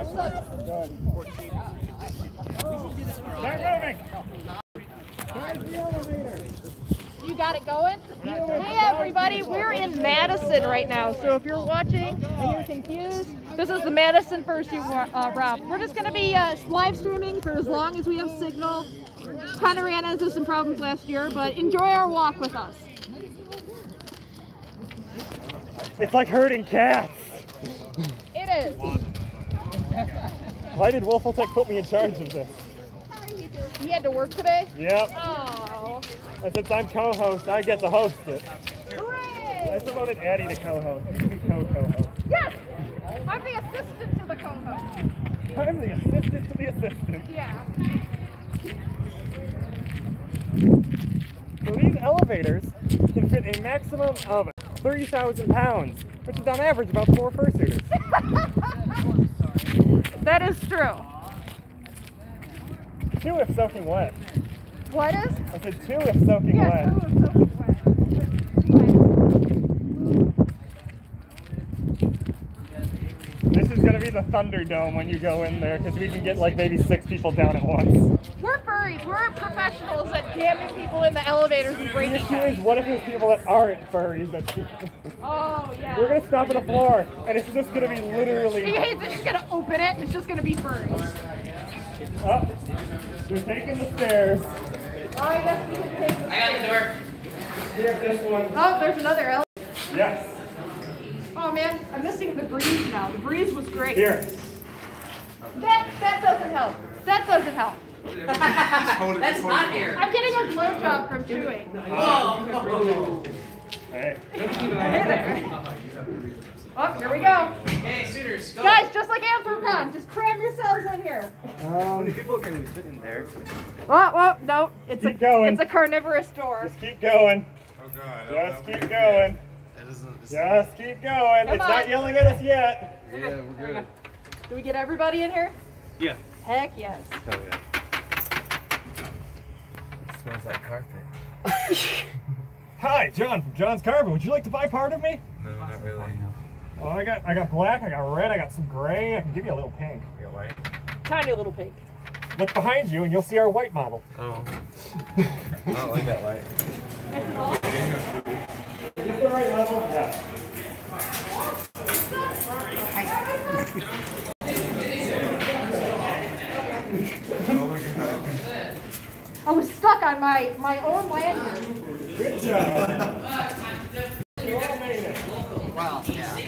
You got it going? Hey everybody, we're in Madison right now, so if you're watching and you're confused, this is the Madison Fursuit Romp. We're just going to be live streaming for as long as we have signal. Kind of ran into some problems last year, but enjoy our walk with us. It's like herding cats. It is. Why did Wolfle Tech put me in charge of this? You had to work today? Yep. Oh. And since I'm co-host, I get to host it. Hooray! I still wanted Addy to co-host. Co-co-host. Yes! I'm the assistant to the co-host. I'm the assistant to the assistant. Yeah. So these elevators can fit a maximum of 30,000 pounds, which is on average about 4 fursuiters. That is true. Two if soaking wet. What is? I said two if soaking wet. Yeah, two if soaking wet. This is going to be the Thunderdome when you go in there, because we can get like maybe 6 people down at once. We're furries. We're professionals at jamming people in the elevators and breaking them. The issue is, what if there's people that aren't furries? Oh, yeah. We're going to stop at the floor, and it's just going to be literally... They're just going to open it, and it's just going to be furries. Oh, they're taking the stairs. Oh, I guess we can take the stairs. I got the door. Here's this one. Oh, there's another elevator. Yes. Oh, man, I'm missing the breeze now. The breeze was great. Here. That doesn't help. That doesn't help. That's not here. I'm getting a blowjob from Chewie. Oh. Hey. Oh, here we go. Hey, suitors, go. Guys, just like Anthrocon, just cram yourselves in here. How many people can fit in there? Oh, no. It's a carnivorous door. Just keep going. Oh, God. Just keep going. That isn't... Just keep going. It's not yelling at us yet. Yeah, we're good. Do we get everybody in here? Yeah. Heck yes. Oh, yeah. It smells like carpet. Hi, John from John's Carpet. Would you like to buy part of me? No, not really. Oh, I got black, I got red, I got some gray. I can give you a little pink. You got white? Tiny little pink. Look behind you and you'll see our white model. Oh. I don't like that light. Is this the right level? Yeah. Oh my God. I was stuck on my own landing. Good job. You all made it. Wow. Yeah.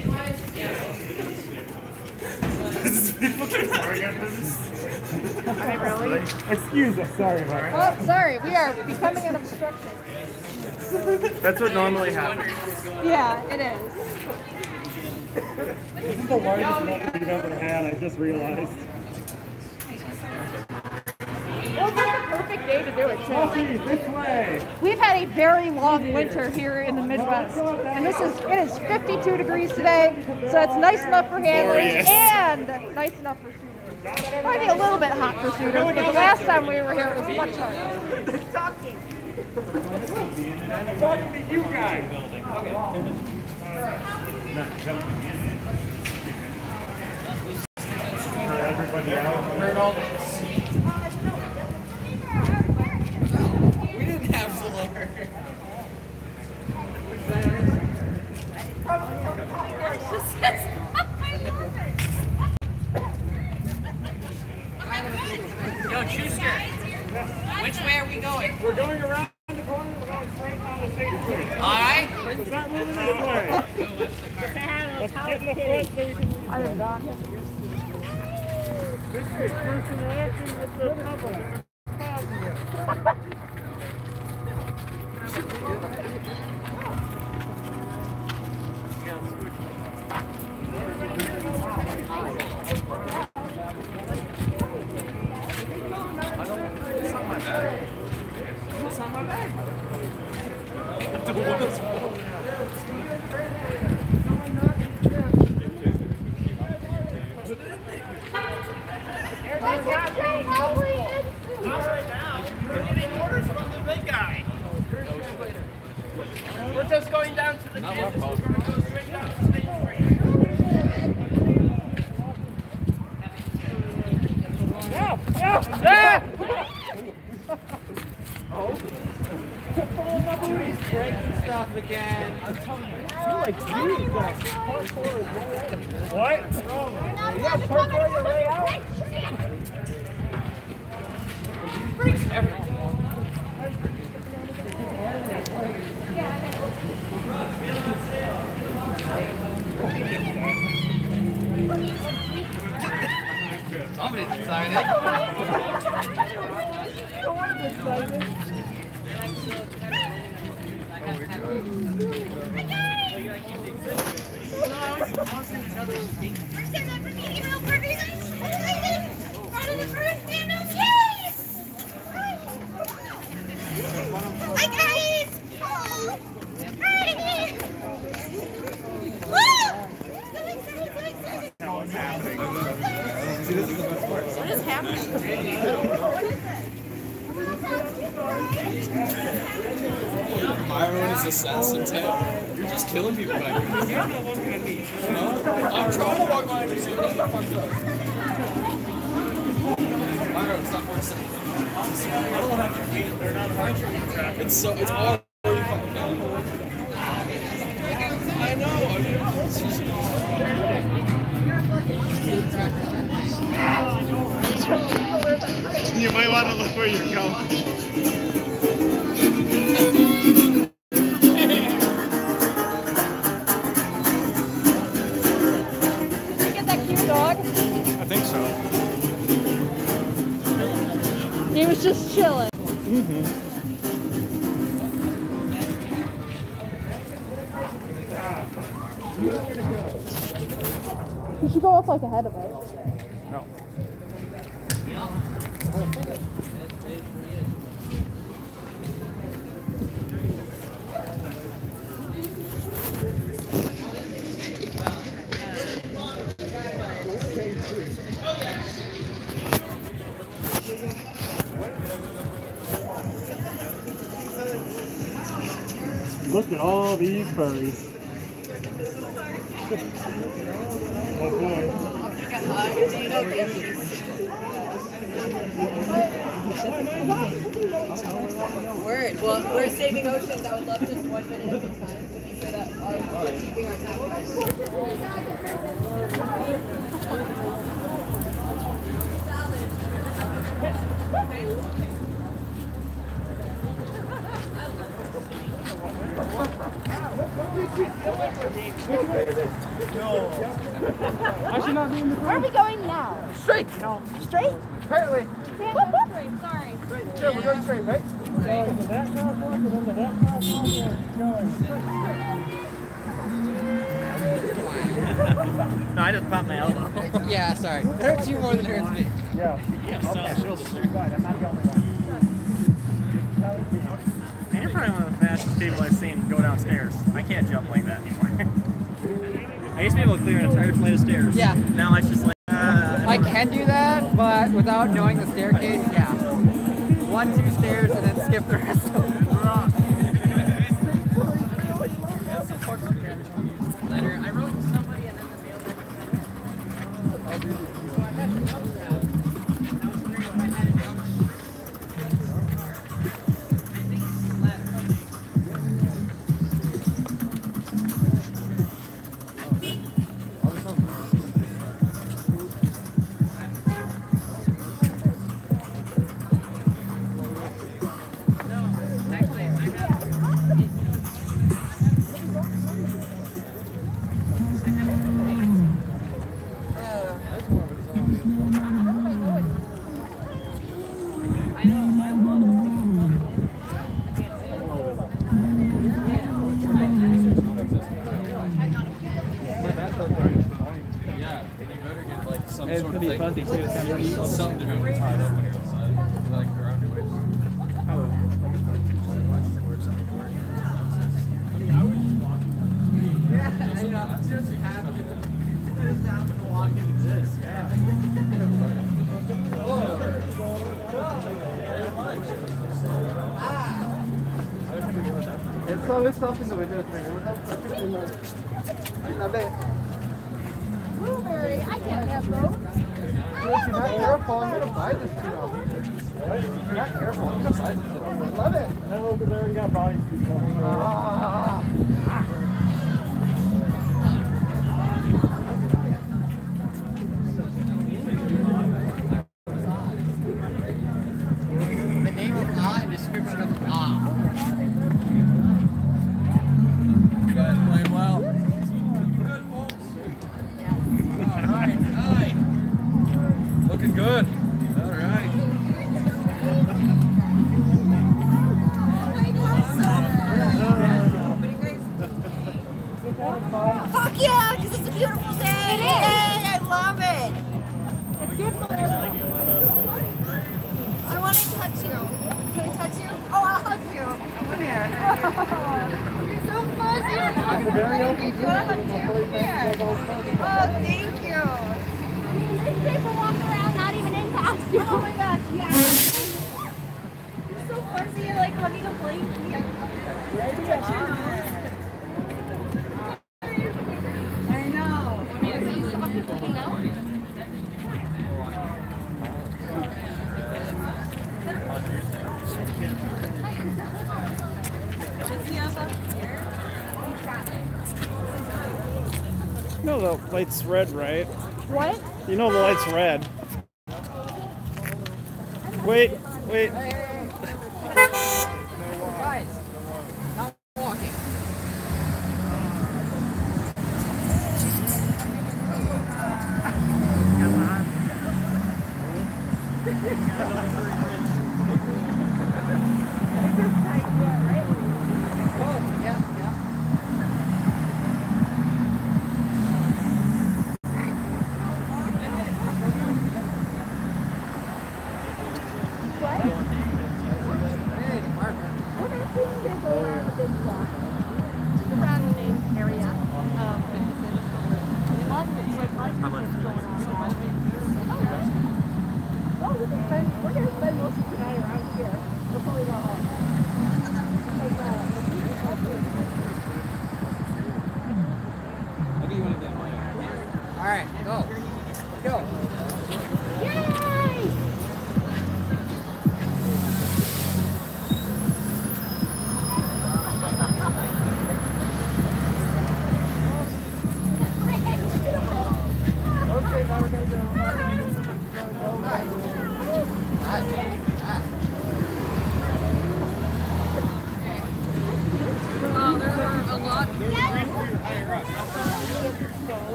Really? Excuse us. Sorry, Mark. Oh, sorry. We are becoming an obstruction. That's what normally happens. Yeah, it is. This is the largest one we've ever had. I just realized. It's a perfect day to do it, too. This way. We've had a very long winter here in the Midwest, and it is 52 degrees today, so it's nice enough for handlers and nice enough for suitors. Probably a little bit hot for suitors, but the last time we were here it was much hotter. They're talking. I'm talking to you guys. Everybody out. Yo, Chooster, which way are we going? We're going around the corner. We're going straight on the same street. All right. It's not moving this way. Let's get in the front so we can... I am not. This is first interaction with the public. Look at all these furries. Oh boy. Word. Well, we're saving oceans. I would love just 1 minute at a time to be sure that we're keeping our time. Where are we going now? Straight! No. Straight? Apparently. Yeah, straight, sorry. Sure, we're going straight, right? No, I just popped my elbow. Yeah, sorry. It hurts you more than it hurts me. Yeah. Yeah, so I'm not the only one. You're probably one of the fastest people I've seen go downstairs. I can't jump like that anymore. I used to be able to clear an entire flight of stairs. Yeah. Now it's just like, I can do that, but without knowing the staircase, yeah. 1, 2 stairs, and then skip the rest of them. I wrote somebody and then the mail Move it. Sorry, I can't have those. If you're not careful, I'm going to buy this too. Right? If you're not careful, I'm going to buy this too. I love it. And then over there, you got bodies. Light's red, right? What? You know the light's red. Wait, wait. Guys, not walking.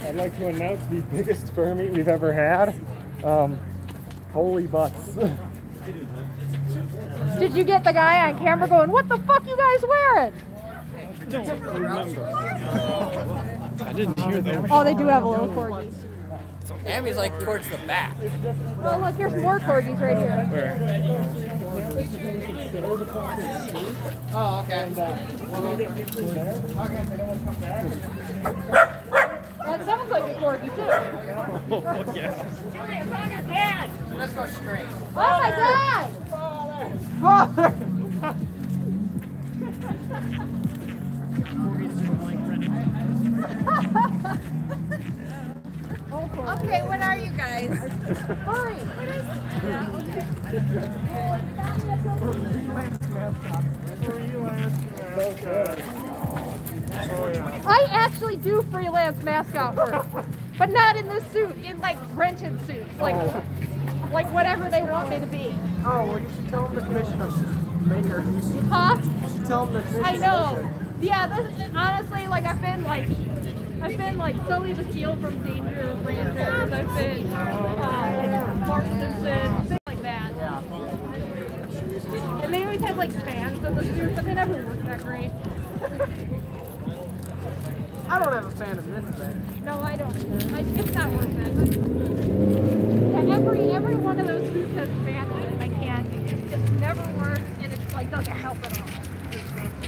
I'd like to announce the biggest fur meet we've ever had. Holy butts. Did you get the guy on camera going, "What the fuck you guys wearing?" I don't remember. I didn't hear that. Oh, they do have a little corgi. Amy's like towards the back. Well, look, here's more corgis right here. Where? Oh, okay. That sounds like a corgi, too. Oh, yeah. Chewie, it's on your dad! Let's go straight. Oh, my God! Father! Okay, what are you guys? Furry. What is it? I actually do freelance mascot work, but not in this suit. In like Brenton suits, like whatever they want me to be. Oh, well, you should tell them the commissioner maker. Huh? You should tell them the commissioner. I know. Yeah, this, honestly, like I've been like Sully the Seal from Danger Ranchers, I've been Mark Simpson, things like that. And they always had like fans of the suit, but they never worked that great. I don't have a fan of this thing. No, I don't. It's not worth it. And every one of those who says fan of it, I can't. It just never works, and it's like doesn't help at all.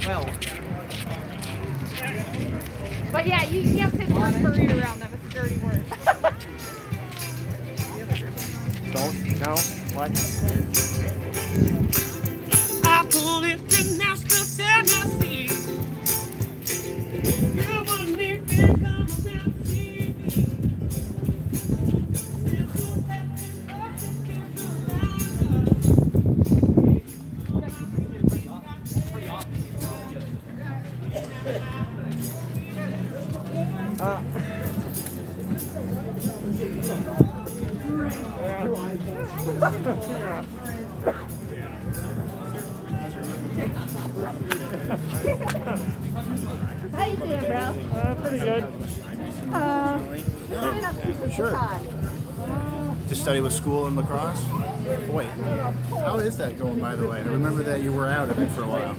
Well. But yeah, you can't sit furry around them. It's a dirty word. Don't know what. I pulled it in Nashville, Tennessee. You wouldn't need me come down. How you doing, bro? Pretty good. Sure. To study with school in La Crosse? Wait, how is that going, by the way? I remember that you were out of it for a while.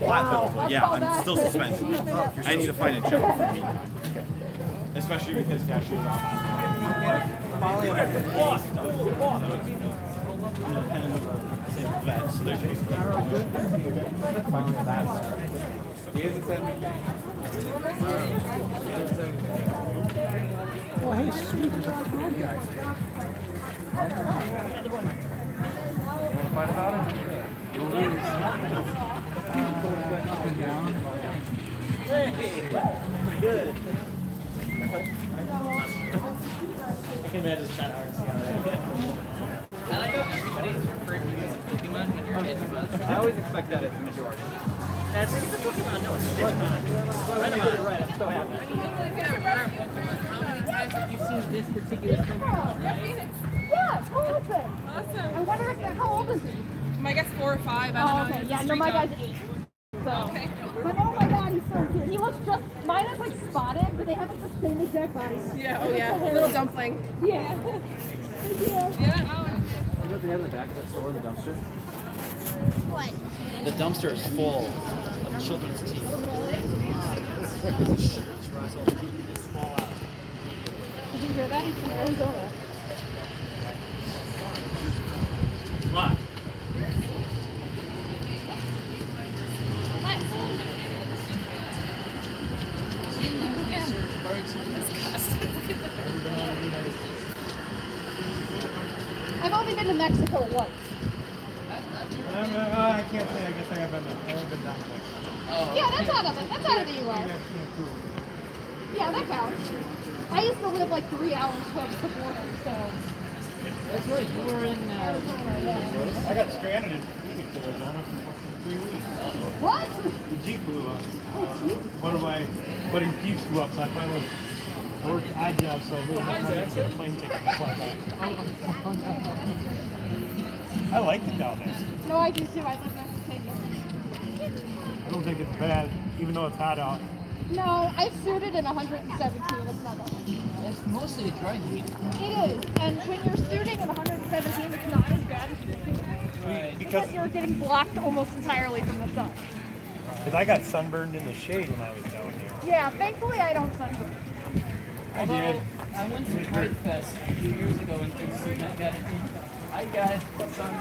Wow. Yeah, I'm still suspended. Oh, I need to find a job for me. Especially with his cashier job. Well, hey, sweet, what's up with the road guy? You want to fight about it? You'll lose. Up and down. Hey, good. I can imagine it's kind of hard to see. I like how everybody's referring to you as a Pokemon when you're in the bus. I always expect that as the majority. That's it's a Pokemon, no, it's a Digimon. Right, I'm so happy. When you look at our Pokemon, how many times have you seen this particular Pokemon? Right? Yeah, cool with it. Awesome. I wonder how old is he? My guy's 4 or 5. I don't know. Okay. Yeah, no, my guy's 8. So. Okay. But oh my god, he's so cute. He looks just, mine is like spotted, but they have like the same exact body. Yeah, oh yeah, a little dumpling. Yeah. Yeah. Yeah. You know what they have in the back of that store, the dumpster? What? The dumpster is full of children's teeth. Did you hear that? He's from Arizona. What? I've only been to Mexico once. I can't say. I guess I haven't been. I haven't been down to Mexico. Oh, yeah, that's out of it. That's out of the U.S. Yeah, that counts. I used to live like 3 hours from the border, so. That's right. You were in. Arizona. I got stranded in Phoenix, Arizona, for 3 weeks. What? The Jeep blew up. One of my buddy's Jeeps blew up, so I finally. I work odd jobs, so I really have my extra plane ticket to fly back. I like it down there. No, I do too. I love Mexico. I don't think it's bad, even though it's hot out. No, I've suited in 117. It's not that much. It's mostly dry heat. It is, and when you're suiting in 117, it's not as bad as you think. Because you're getting blocked almost entirely from the sun. Because I got sunburned in the shade when I was down here. Yeah, thankfully I don't sunburn. I went to Pride Fest a few years ago and I got some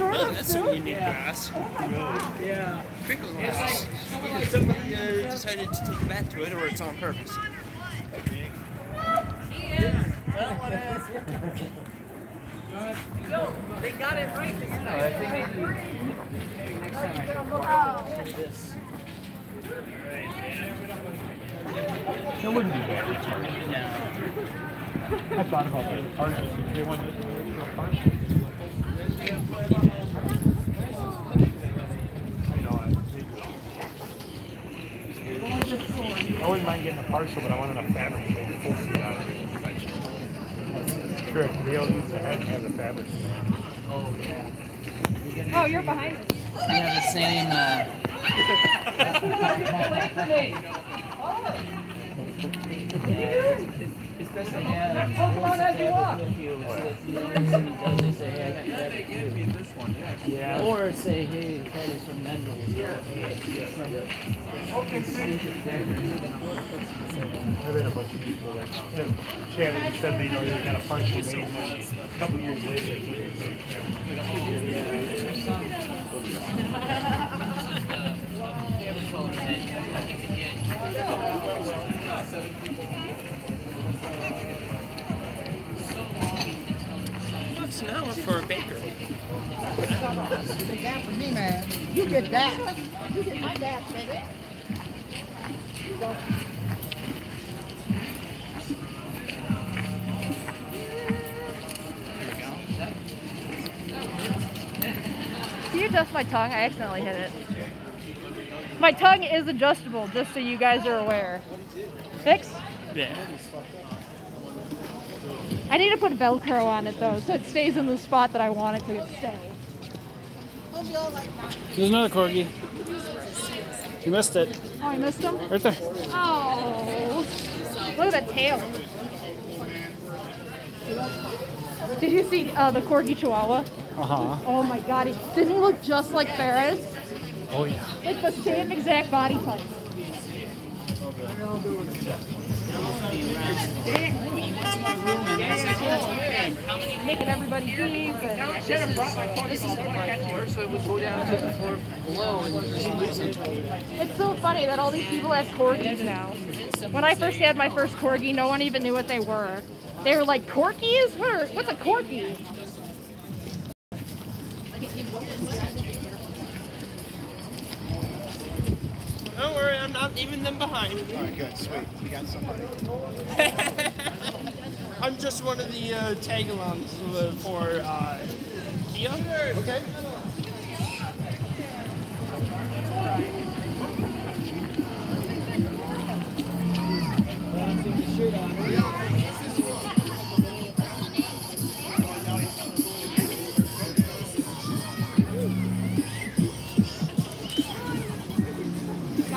oh, that's some unique grass. Oh my god. Yeah. Crinkle glass. It's like somebody decided to take that to it, or it's on purpose. Yeah. That one is. No, they got it right. Next time I do this. It wouldn't be bad. I thought about that. They wanted to do a park. I wouldn't mind getting a parcel, but I wanted a fabric made full suit out of it. Sure, they all use the head and have the fabric. Oh, yeah. Oh, you're behind us. We have the same. That's not a good way for me. Oh. It's Pokemon as you walk. Yeah. Or say, hey, that is from Mendel. I read a bunch of people that Shannon said they know they got a punch and a couple years later. What's an hour for a baker? That for me, man. You get that. You get my dad, baby. Can you adjust my tongue? I accidentally hit it. My tongue is adjustable, just so you guys are aware. Fix? Yeah. I need to put Velcro on it though, so it stays in the spot that I want it to stay. There's another corgi. You missed it. Oh, I missed him? Right there. Oh, look at that tail. Did you see the corgi chihuahua? Uh-huh. Oh my god, he didn't look just like Ferris. Oh yeah. It's the same exact body type. Making everybody leave. I should have brought my phone so it would go down to the floor below. It's so funny that all these people have corgis now. When I first had my first corgi, no one even knew what they were. They were like, corgis? What's a corgi? Don't worry, I'm not leaving them behind. Alright, good, sweet. We got somebody. I'm just one of the tag-alongs for Kia. Okay.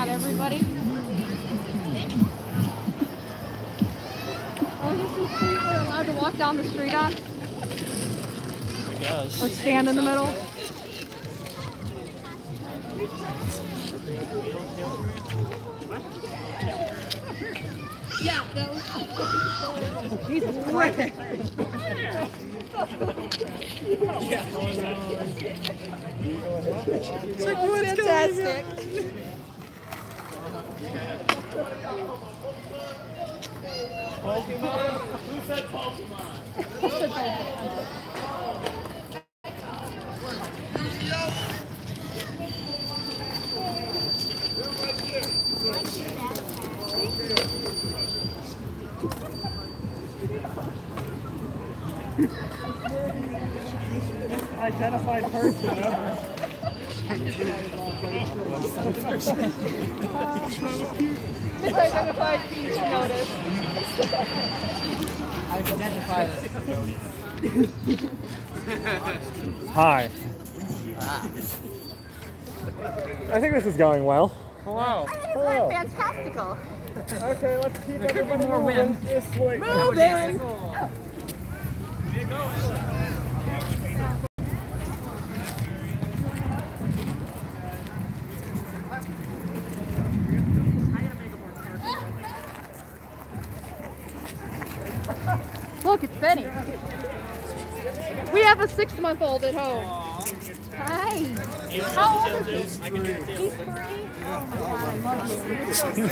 Everybody. Oh, this is the street we're allowed to walk down the street on? I guess. Or stand in the middle? Yeah, that was... Jesus Christ! It's like, what's fantastic. Pokemon? Who said Pokemon? Identified person ever. Misidentified feature notice. Identify it. Hi. I think this is going well. Hello. I think it's going fantastical. Okay, let's keep it. There could be more wind. Moving! Oh. Here you go. Look, it's Benny. We have a 6-month-old at home. Aww. Hi. How old is he? He's 3? Oh my god, I love you. You're so cute. You are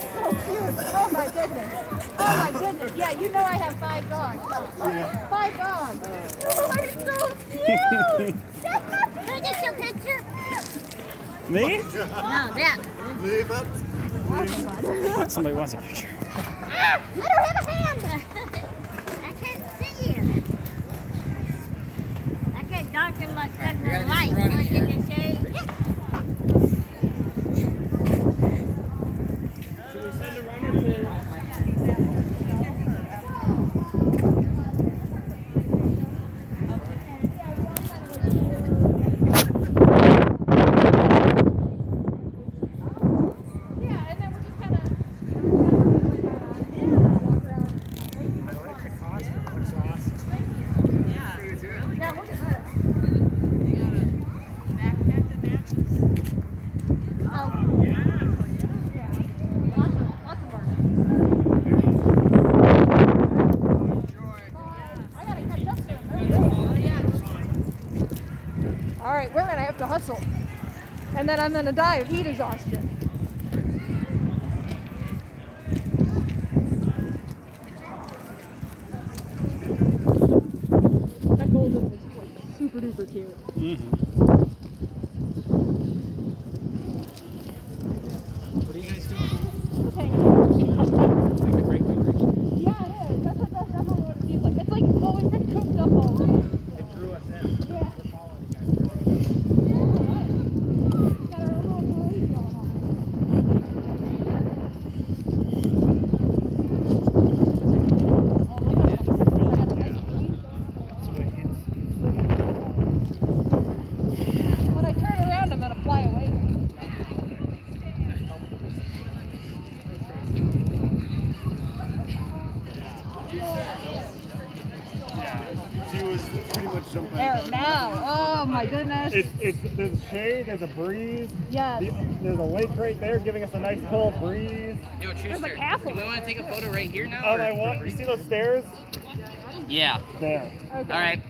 so cute. Oh my goodness. Oh my goodness. Yeah, you know I have 5 dogs. Oh, 5 dogs. You are so cute. Can I get your picture? Me? No, that. Leave it. Somebody wants a picture. Ah, I don't have a hand! I can't see you. I can't darken my light. Like you can see. Should we send a runner then I'm gonna die of heat exhaustion. That gold one was like super duper cute. What are you guys doing? Okay. Like a great one. Yeah, it is. That's definitely what it seems like. It's like always been cooked up all night. It drew us in. Yeah. There's shade, there's a breeze. Yes. There's a lake right there giving us a nice cold breeze. Yo, there's a castle. Do we want to take a photo right here now? Oh, I want. You see those stairs? Yeah. There. Okay. All right.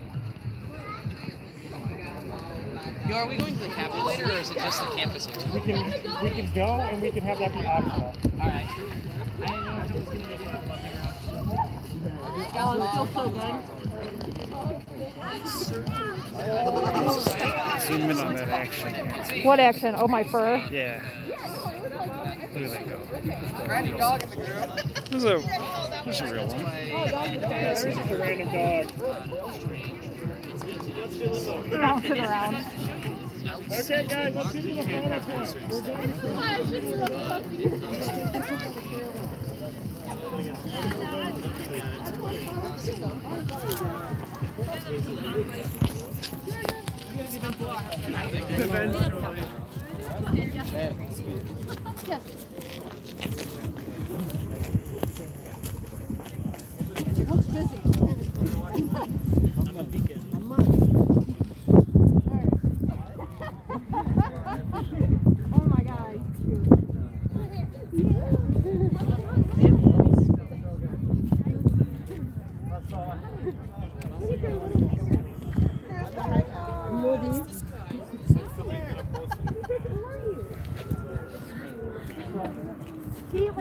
Yo, are we going to the Capitol later, or is it just the campus? We can go, and we can have that be optional. All right. I didn't know if it was going to be good. That one feels so good. Zoom in on that action. What action? Oh, my fur? Yeah. Look at that go. Random dog in the group. There's a real one. Yeah, this is a random dog. Bouncing around. Okay, guys, let's see the photo pass. We're going to looks busy. I'm a beacon. Oh my God.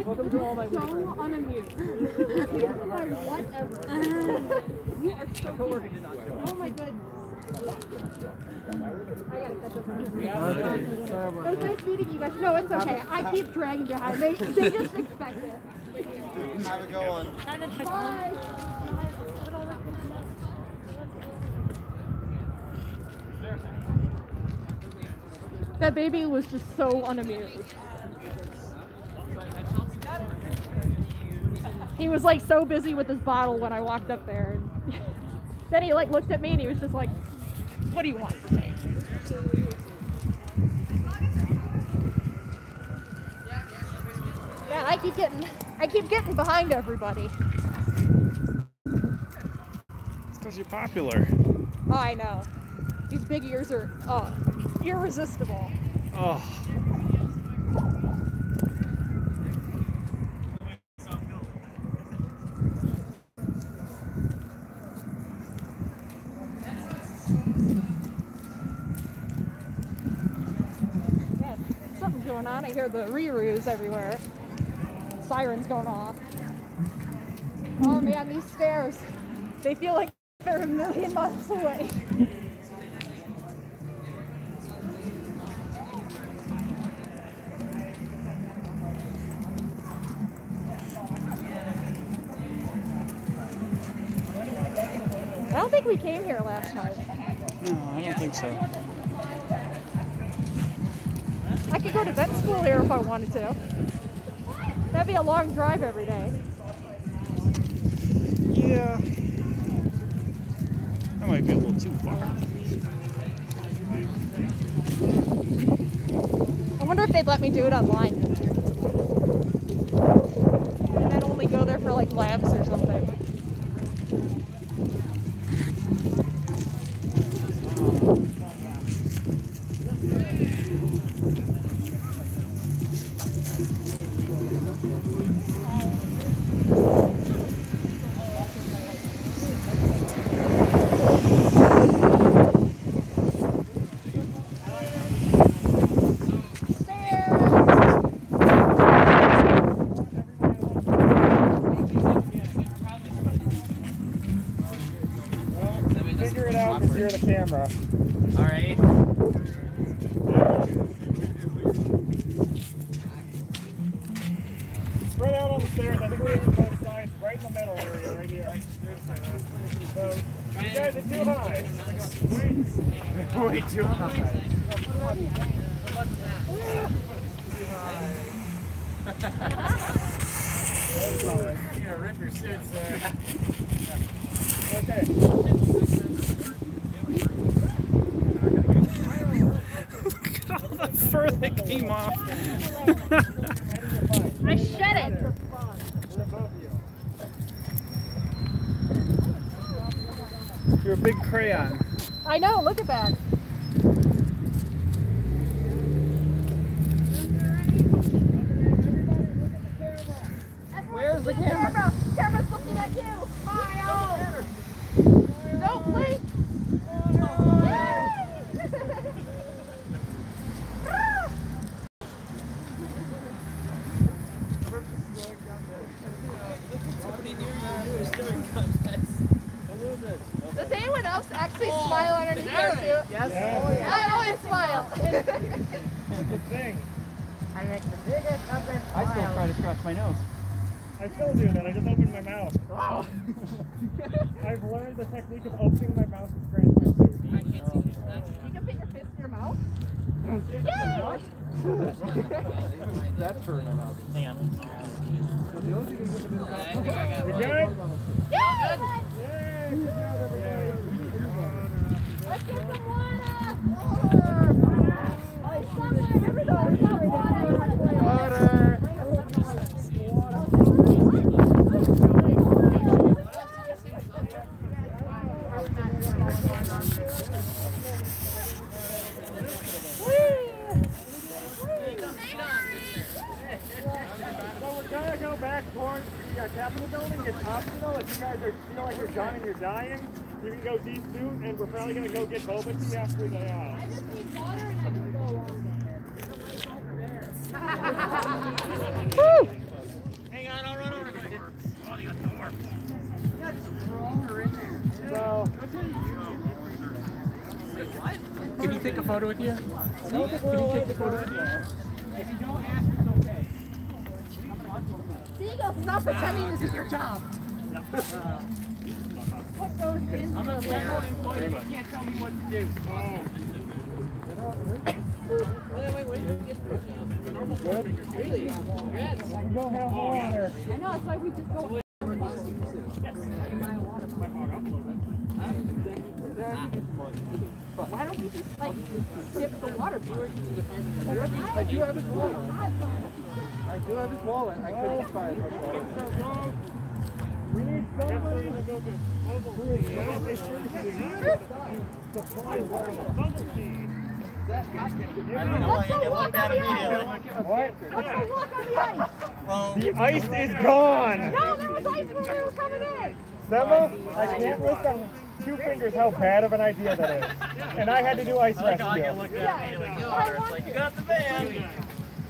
Welcome to all my unamute. You are whatever. You are so good. Oh my goodness. I gotta catch up on it. It was nice meeting you guys. No, it's okay. I keep dragging behind. They just expect it. Have a good one. Bye. That baby was just so unamused. He was like so busy with his bottle when I walked up there. And then he like looked at me and he was just like, what do you want from me? Yeah, I keep getting behind everybody. It's because you're popular. Oh, I know. These big ears are irresistible. Oh. Yeah, something's going on. I hear the reroos everywhere. Sirens going off. Oh man, these stairs. They feel like they're a million miles away. I don't think we came here last night. No, I don't think so. I could go to vet school here if I wanted to. That'd be a long drive every day. Yeah. That might be a little too far. I wonder if they'd let me do it online. And I'd only go there for like labs or something. near the camera. All right. Spread out on the stairs. I think we're on both sides, right in the middle area, right here. So, you guys are too high. Way too high. You're gonna rip your suits there. Okay. Look at all the fur that came off. I shed it. You're a big crayon. I know, look at that. Where's the camera? The camera's looking at you! My own! Don't blink! Does anyone else actually smile underneath their suit? Yes. I always smile. That's a good thing. I make the biggest fucking smile. I still try to scratch my nose. I still do that, I just opened my mouth. Wow. I've learned the technique of opening my mouth and scratching my suit. I can't see that. You can put your fist in your mouth? Yay! That's for my mouth. Hang on. We good? Yay! Good job, everybody. Let's get some water! Water! Everybody, got water! Water! Tap in the building, it's optional. If you guys are feel like you're done and you're dying, you can go de-suit, and we're probably going to go get boba tea after the I just need water and I can go along there. Hang on, I'll run over quick. Oh, you got the warp. You got stronger in there. So, can you take a photo with you? If you don't ask, it's okay. Seagulls is not pretending this is your job. What goes in? I'm a federal employee. You can't tell me what to do. Wait. Really? You don't have water. I know, that's why we just go. Why don't we just, like, dip the water? I do have his wallet. I couldn't find his wallet. We need somebody to go Let's go walk on the ice. Well, the ice is gone. No, there was ice when we were coming in. Sema, I can't list on two fingers how bad of an idea that is. And I had to do ice rescue. I look at me like, it's like, you got the van. What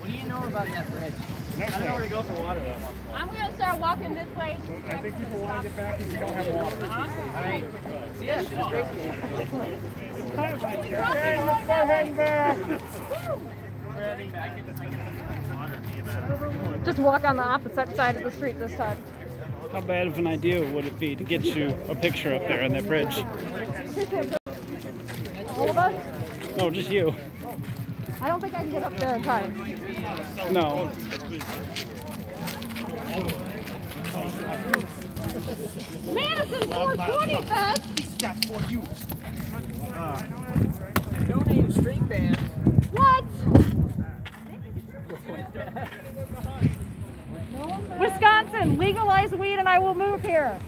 do you know about that bridge? I don't know where to go for water, though. I'm going to start walking this way. I think people want to get back and we don't have water. All right. Yeah, it's great. It's kind of like, okay, let's go heading back. We're heading back into water. Just walk on the opposite side of the street this time. How bad of an idea would it be to get you a picture up there on that bridge? All of us? No, just you. I don't think I can get up there in time. No. Madison 420 Fest! That's for you. Donate string band. What? Wisconsin, legalize weed and I will move here.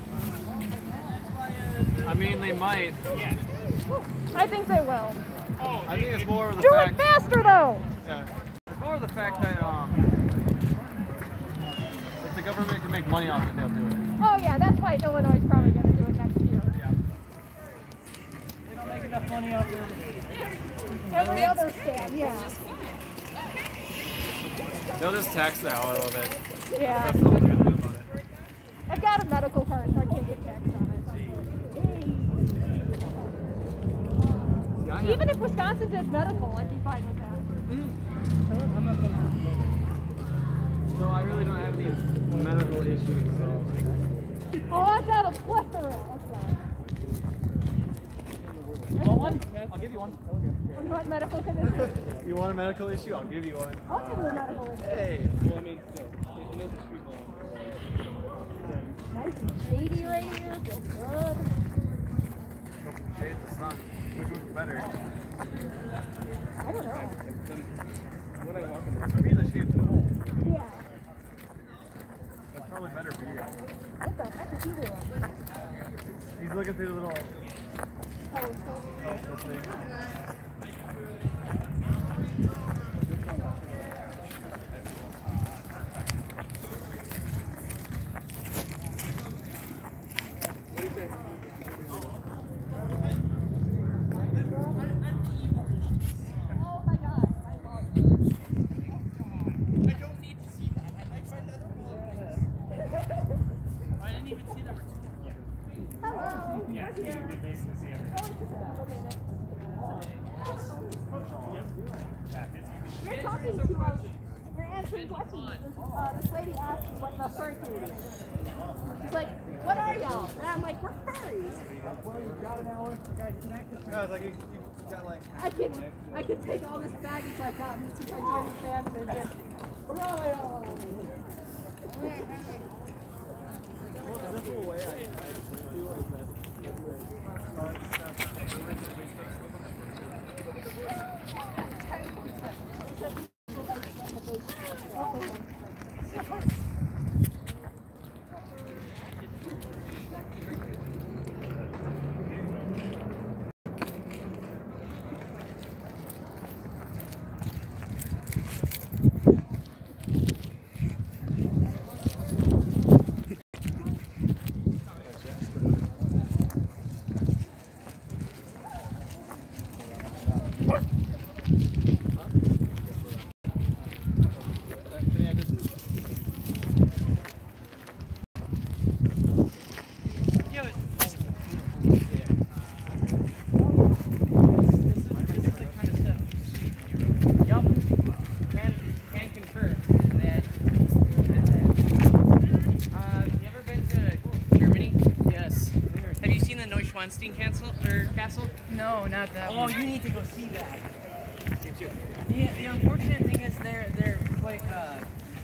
I mean, they might. I think they will. I think it's more of the fact... Do it faster, though! Yeah. It's more of the fact that, if the government can make money off it, they'll do it. Oh, yeah, that's why Illinois is probably going to do it next year. Yeah. They don't make enough money off it. Every other state, yeah. They'll just tax that out a little bit. Yeah. I've got a medical card, so I can't get taxed on it. Wisconsin did medical, I'd be fine with that. Mm-hmm. I'm not so I really don't have any medical issues, so. Oh, I got a plethora. You want one? I'll give you one. You want medical condition? You want a medical issue? I'll give you one. I'll give you a medical issue. Hey. Well, I mean, it is a street ball. Nice and shady right here. Feels good. Shade the sun. Which would be better? I don't know. When I walk in the street, I shade the hole. Yeah. That's probably better for you. What the heck is he doing? He's looking through the little... Oh, so I could take all this baggage I got and see my German fans and just roll. Castle? No, not that. Oh, you need to go see that. The unfortunate thing is they're like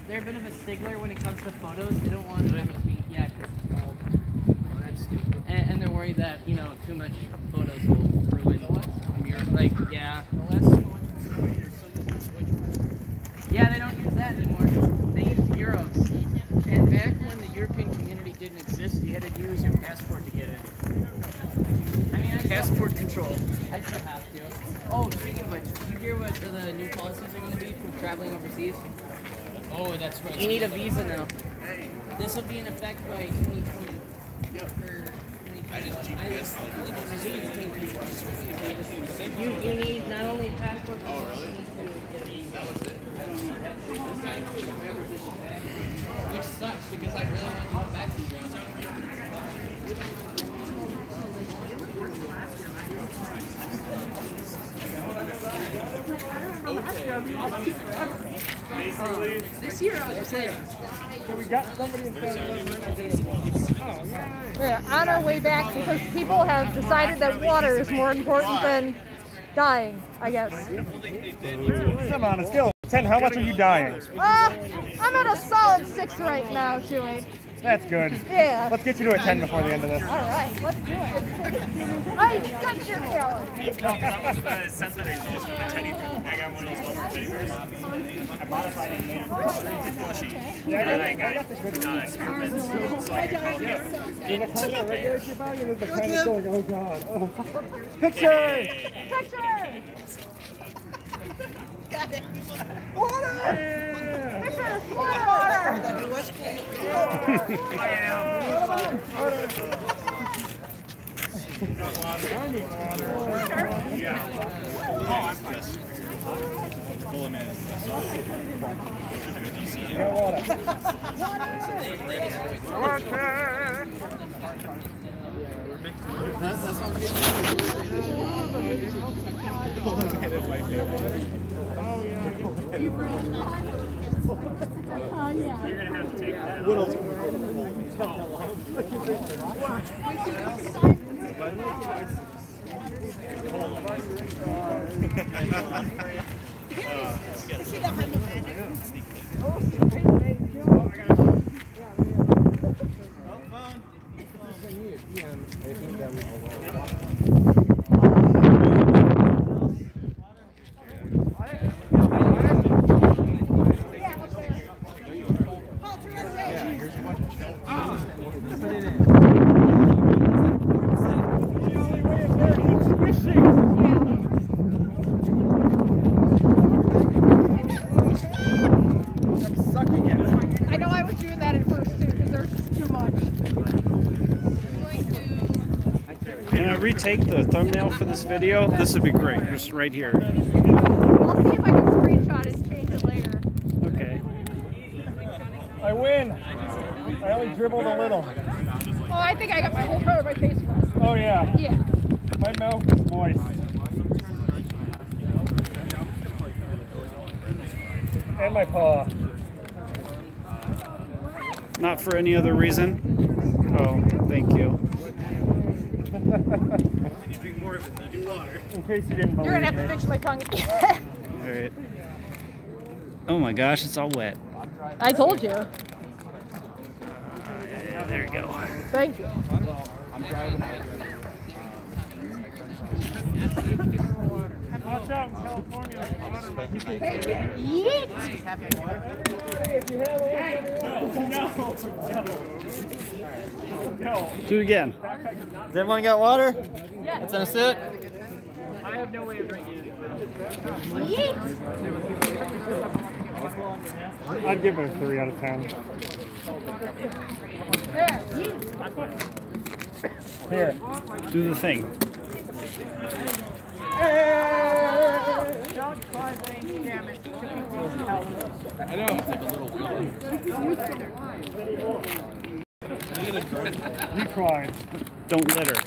they're a bit of a stickler when it comes to photos. They don't want them to be that's stupid. And they're worried that too much photos will ruin the like yeah. Yeah, they don't use that anymore. They use bureaus. And back when the European community didn't exist, you had to use your passport to get in. Passport control. I still have to. Oh, speaking of which, did you hear what the new policies are going to be for traveling overseas? Oh, that's right. You need a visa now. This will be in effect by 2020. Yep. You need not only passport. Oh, really? That was it. Which sucks because I really want to go back to Europe. Basically, this year I was saying, so we got somebody in front of us. On our way back, because people have decided that water is more important than dying, I guess. Come on, it's still 10. How much are you dying? I'm at a solid 6 right now, Chewie. That's good. Yeah. Let's get you to a 10 before the end of this. All right, let's do it. I got your I Picture! Got it. Water! Pictures, water! Water! That is my favorite. Oh, yeah. You're going to have to take that. Take the thumbnail for this video. This would be great. Just right here. I'll see if I can screenshot it and change it later. Okay. I win. I only dribbled a little. Oh, I think I got my whole part of my face first. Oh yeah. Yeah. My mouth is moist. And my paw. Not for any other reason. Oh, thank you. You drink more of it than you do water. In case you didn't believe me. You're going to have to fix my tongue. All right. Oh my gosh, it's all wet. I told you. Yeah, there you go. Thank you. I'm driving. Watch out in California. Yeet! If you have water. No. Do it again. Does everyone got water? Yeah. That's in a sip? I have no way of drinking it. Yeet! I'd give it a 3 out of 10. Here. Do the thing. I know. It's like a little You cried. Don't litter.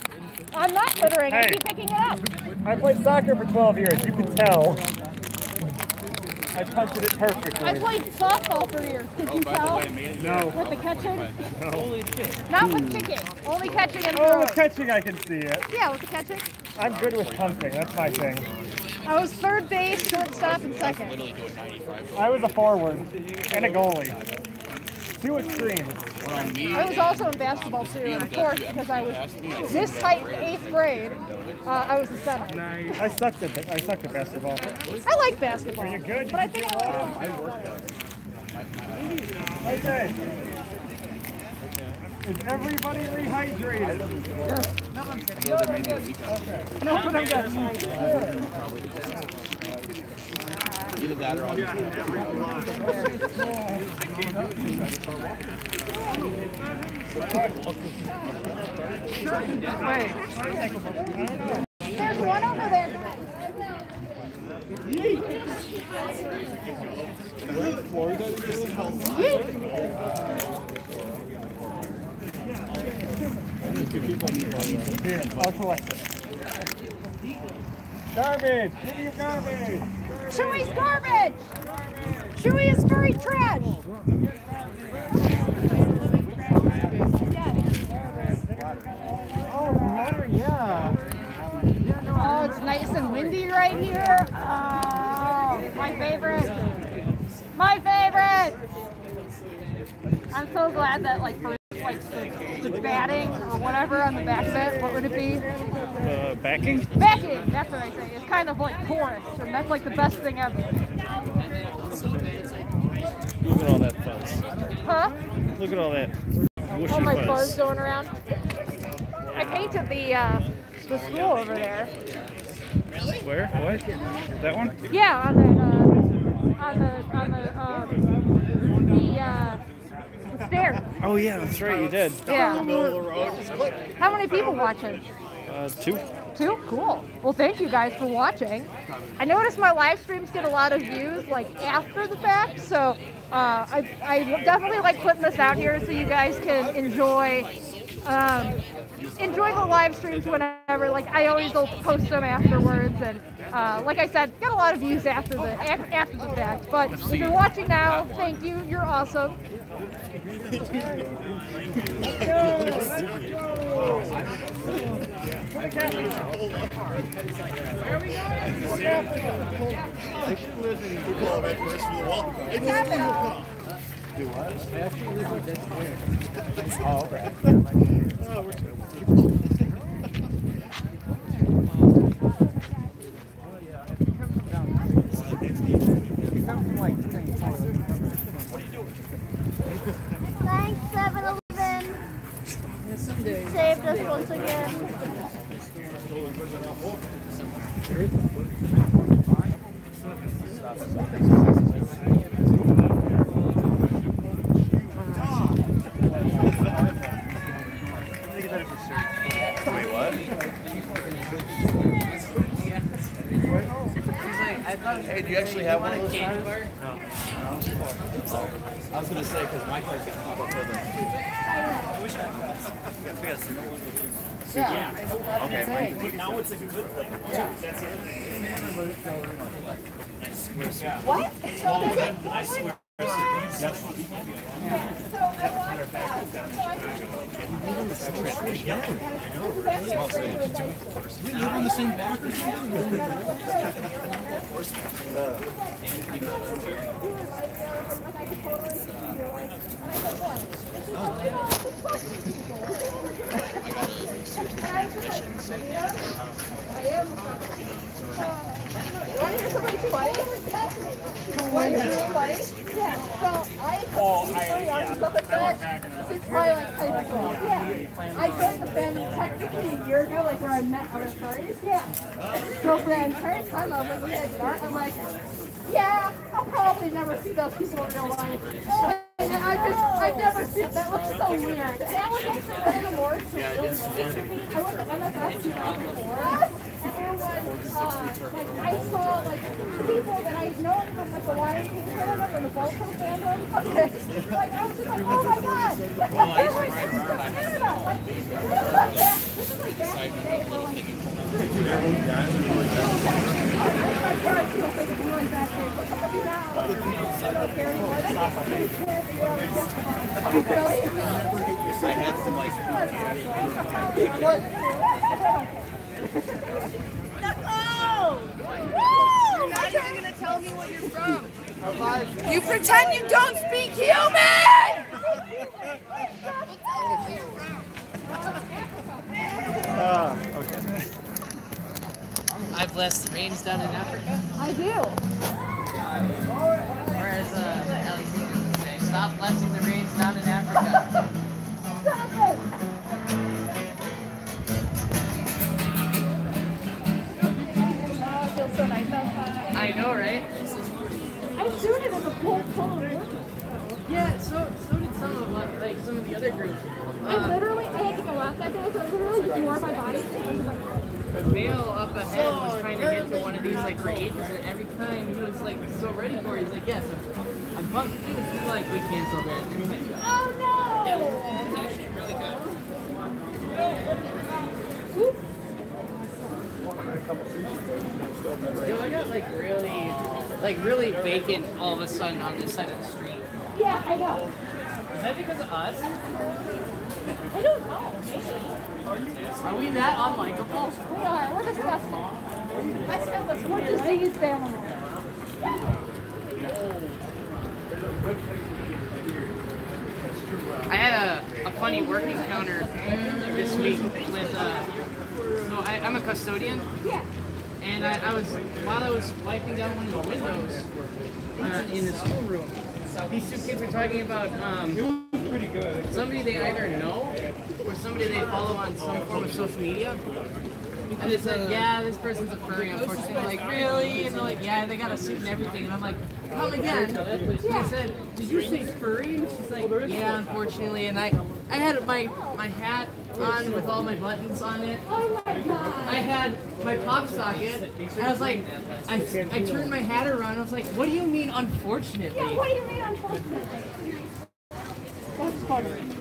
I'm not littering. Hey. I keep picking it up. I played soccer for 12 years. You can tell. I punted it perfectly. I played softball for years. Did you tell? No. With the catching? No. Holy shit. Not with kicking. Only catching and throwing. Oh, with catching I can see it. Yeah, with the catching. I'm good with punting. That's my thing. I was third base, shortstop, and second. I was a forward and a goalie. Two extremes. I was also in basketball, too. And of course, because I was this height in 8th grade, I was the center. I sucked at basketball. I like basketball. Are you good? But I think I like basketball. Okay. Is everybody rehydrated? No, I'm good. No, but I'm good. Either that or I'll just get every block. There's one over there. Here, I'll collect it. Garbage! Give me your garbage! Chewie's garbage! Chewie is very trash! Oh, yeah. Oh, it's nice and windy right here. Oh, my favorite. My favorite! I'm so glad that, like, for the batting or whatever on the back set, what would it be? Backing? Backing! That's what I say. It's kind of like chorus, and that's like the best thing ever. Look at all that fuzz. Huh? Look at all that mushy all my fuzz going around. I painted the school over there. Where? What? That one? Yeah, on the there. Oh yeah, that's right, you did. Yeah. How many people watching? 2. 2? Cool. Well, thank you guys for watching. I noticed my live streams get a lot of views like after the fact, so I definitely like putting this out here so you guys can enjoy Enjoy the live streams whenever. Like, I always will post them afterwards, and like I said, got a lot of views after the fact. But if you're watching now, thank you. You're awesome. Do what? Oh, okay. Oh, we're thanks, 7-Eleven. Saved us once again. Hey, do you actually have one of those? No. I was going to say, because my car's going to pop up with them. I wish I could. Yeah. Okay. Now it's a good thing. Yeah. That's it. What? I swear. We live on the same bathroom. I joined the band technically a year ago, like where I met our parties. Yeah. So for the entire time I was like, I'm like, yeah, I'll probably never see those people in real life. And I've never seen it. That looks so weird. That was actually in the morgue. I went to MFS 2004. And I saw people that I know from the Hawaiian fandom and the Volcom fandom. Okay. Like I was just like, oh my god! Like, You're not even gonna tell me what you're from. You pretend you don't speak human! Okay. I've blessed the rains down in Africa. I do. Or as Alexander would say, stop blessing the rains down in Africa. Stop it! So nice. I know, right? I assumed it was a full of. Yeah, so did some of some of the other groups. I had to go out that day, so I literally just wore my body. The male up ahead was trying to get to one of these creators, and every time he was so ready for it, he's like, yes, I'm pumped. He's like, we canceled that. And he's like, oh no! It was actually really good. Oops. Yo, I got really vacant all of a sudden on this side of the street. Yeah, I know. Is that because of us? I don't know. Maybe. Are we that unlikable? We are. We're disgusting. I said this. We're diseased animals. I had a funny work encounter this week with. So I'm a custodian. Yeah. And while I was wiping down one of the windows in the schoolroom, these two kids were talking about somebody they either know or somebody they follow on some form of social media. And they said, yeah, this person's a furry, unfortunately. I'm like, really? And they're like, yeah, they got a suit and everything. And I'm like, come again. Yeah. She said, did you say furry? And she's like, yeah, unfortunately. And I had my hat on with all my buttons on it. Oh my god. I had my pop socket. And I was like, I turned my hat around. I was like, what do you mean, unfortunately? Yeah, what do you mean, unfortunately? That's funny.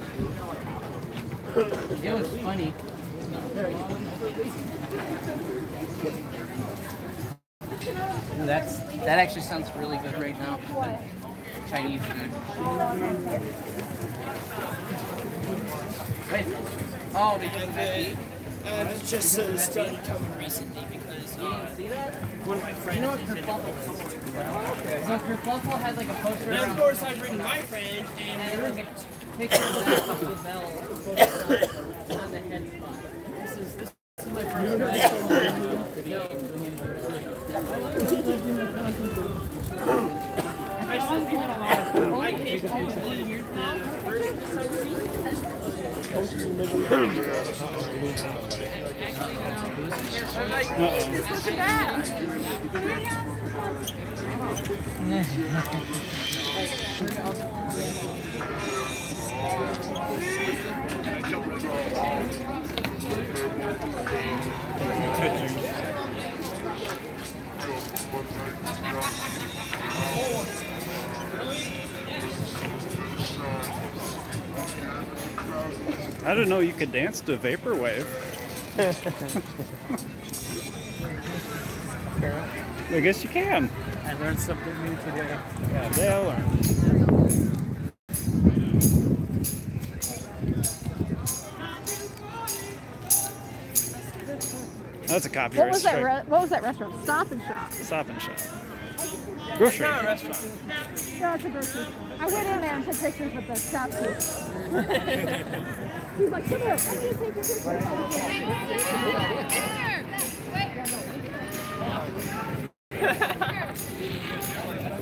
It was funny. That actually sounds really good right now. Chinese food. Wait. Oh, because it's just a study coming recently because you one of my friends. You know what Kerfuffle is? Okay. So Kerfuffle has like a poster. Now, of course, I bring my friend and we're gonna pick up the bell on the head spot. This is my friend. I didn't know you could dance to Vaporwave. I guess you can. I learned something new today. Yeah, they all learned. That's a copyright. What was that restaurant? Stop and Shop. Stop and Shop. Grocery. It's not a restaurant. No, it's a grocery store. I went in there and took pictures with the shop people. He's like, come here, I need to take a picture.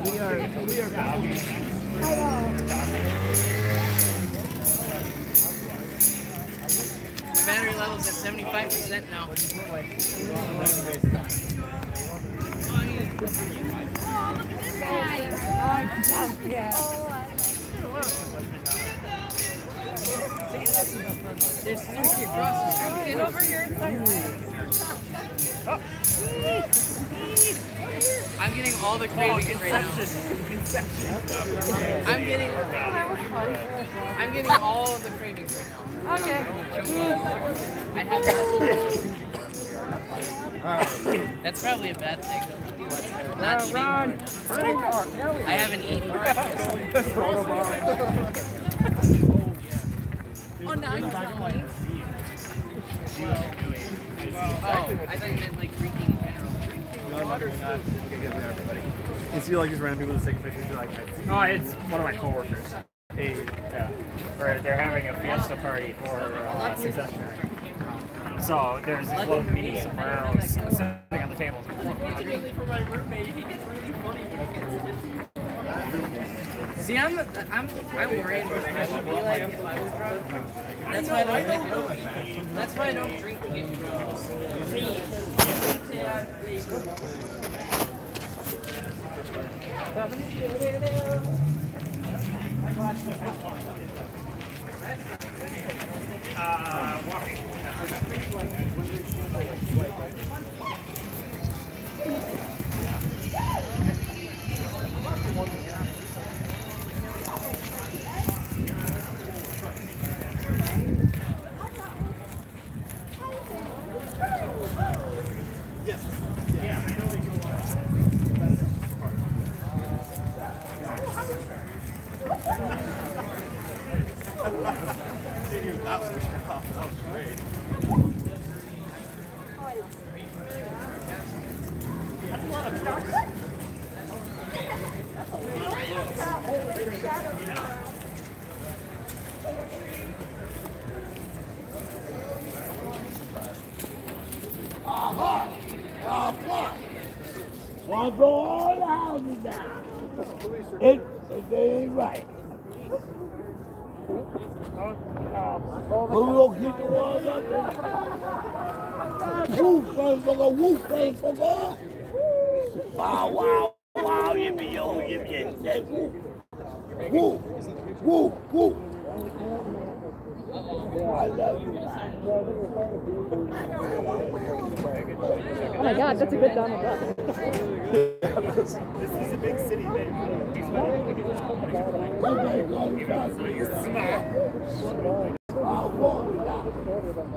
We are values. The battery level's at 75% now. Oh, look at this guy. There's Suki across. Get over here inside. Oh. I'm getting all the cravings right now. I'm getting all of the cravings right now. Okay. I have to. That's probably a bad thing. Not eating. I haven't eaten. Oh, no, I'm telling you. Oh, I thought you meant like drinking in general. You see like just random people just taking pictures, you're like, no, it's one of my coworkers. Hey, yeah. Or they're having a fiesta party for succession. So there's this little meeting somewhere else sitting on the table. For my roommate, he gets really funny when he gets it. See, I'm worried when I should be like if I was drunk. That's why I don't drink it. Walking. Oh my God, that's a good Donald Duck. This is a big city, baby. Oh my God, Take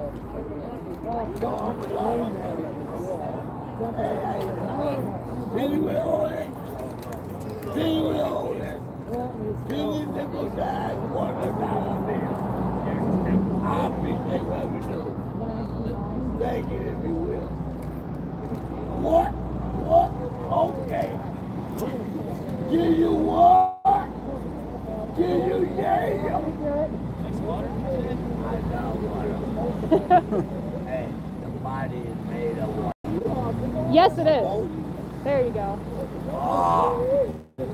it if you will. What? What? Okay. Do you what? Do you yeah? That's water. I know water. Hey, the body is made of water. Yes, it is. There you go. Oh. Do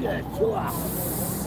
that to us.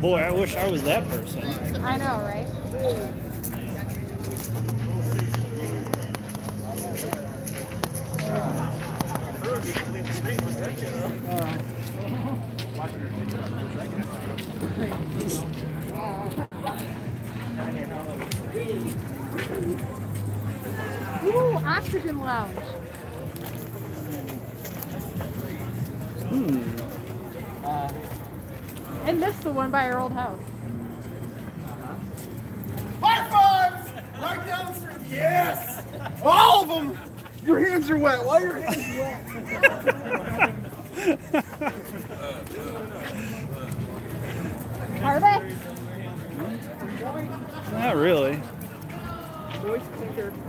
Boy, I wish I was that person. I know, right? Ooh, oxygen lounge. And this the one by our old house. High fives! Right down the street. Yes! All of them! Your hands are wet. Why are your hands wet? Are they? Not really.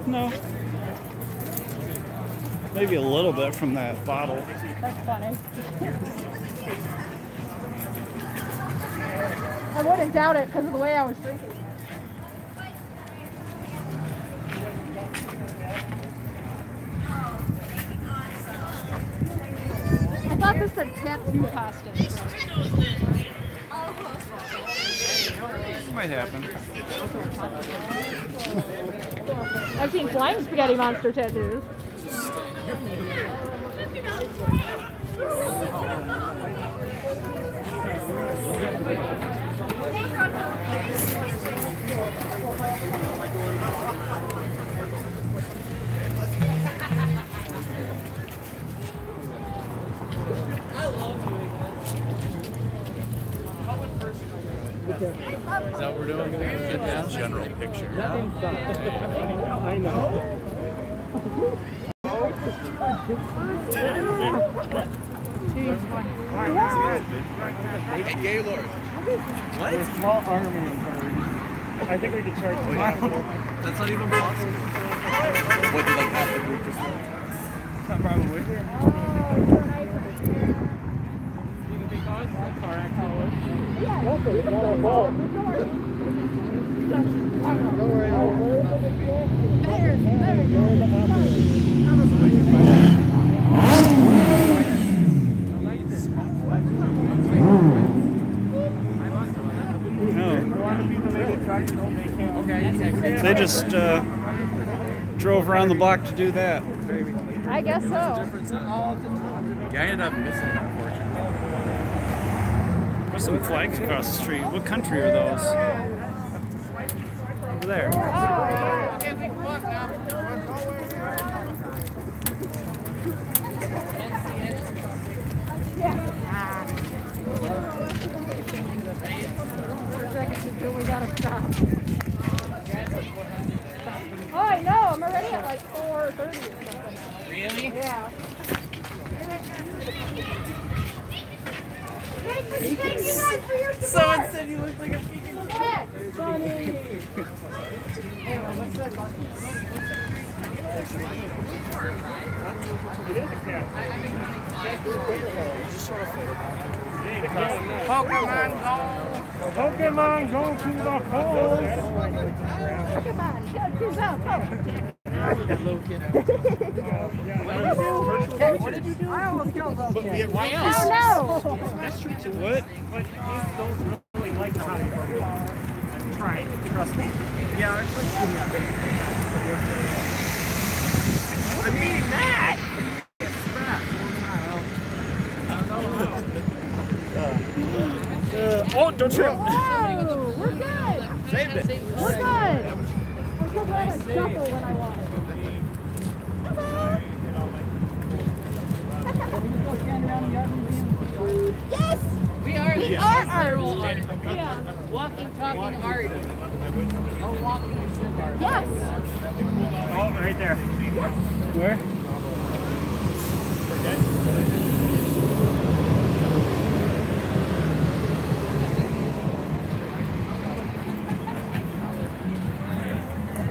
No. Maybe a little bit from that bottle. That's funny. I wouldn't doubt it because of the way I was drinking. I thought this said tattoo pasta. Might happen. I've seen flying spaghetti monster tattoos. Is that what we're doing? General picture. I know. Hey, Gaylord. What? There's a small army in there. I think we could charge $5. That's not even possible. What do you like half the group just want? Probably. You can take ours? That's our actual. Yeah. Don't worry. They just drove around the block to do that. I guess so. Yeah, I ended up missing, unfortunately. There's some flags across the street. What country are those? Over there. We gotta stop. Oh, I know. I'm already at like 4:30 or something. Really? Yeah. Thank you guys for your support. Someone said you looked like a freaking cat. Funny. Pokemon go to the polls. Pokemon go to the polls. What did you do? I almost killed those kids. Why else? I don't know. That's true to what? But you don't really like the hot dog. Try it. Trust me. Yeah, it's like I mean that! Oh, don't trip! Whoa! We're good! Saved it. We're good! I feel like I shuffle when I want it. Yes! We are art. Yeah. Walking, talking art. Oh, walking and art. Yes! Oh, right there. Yes. Where?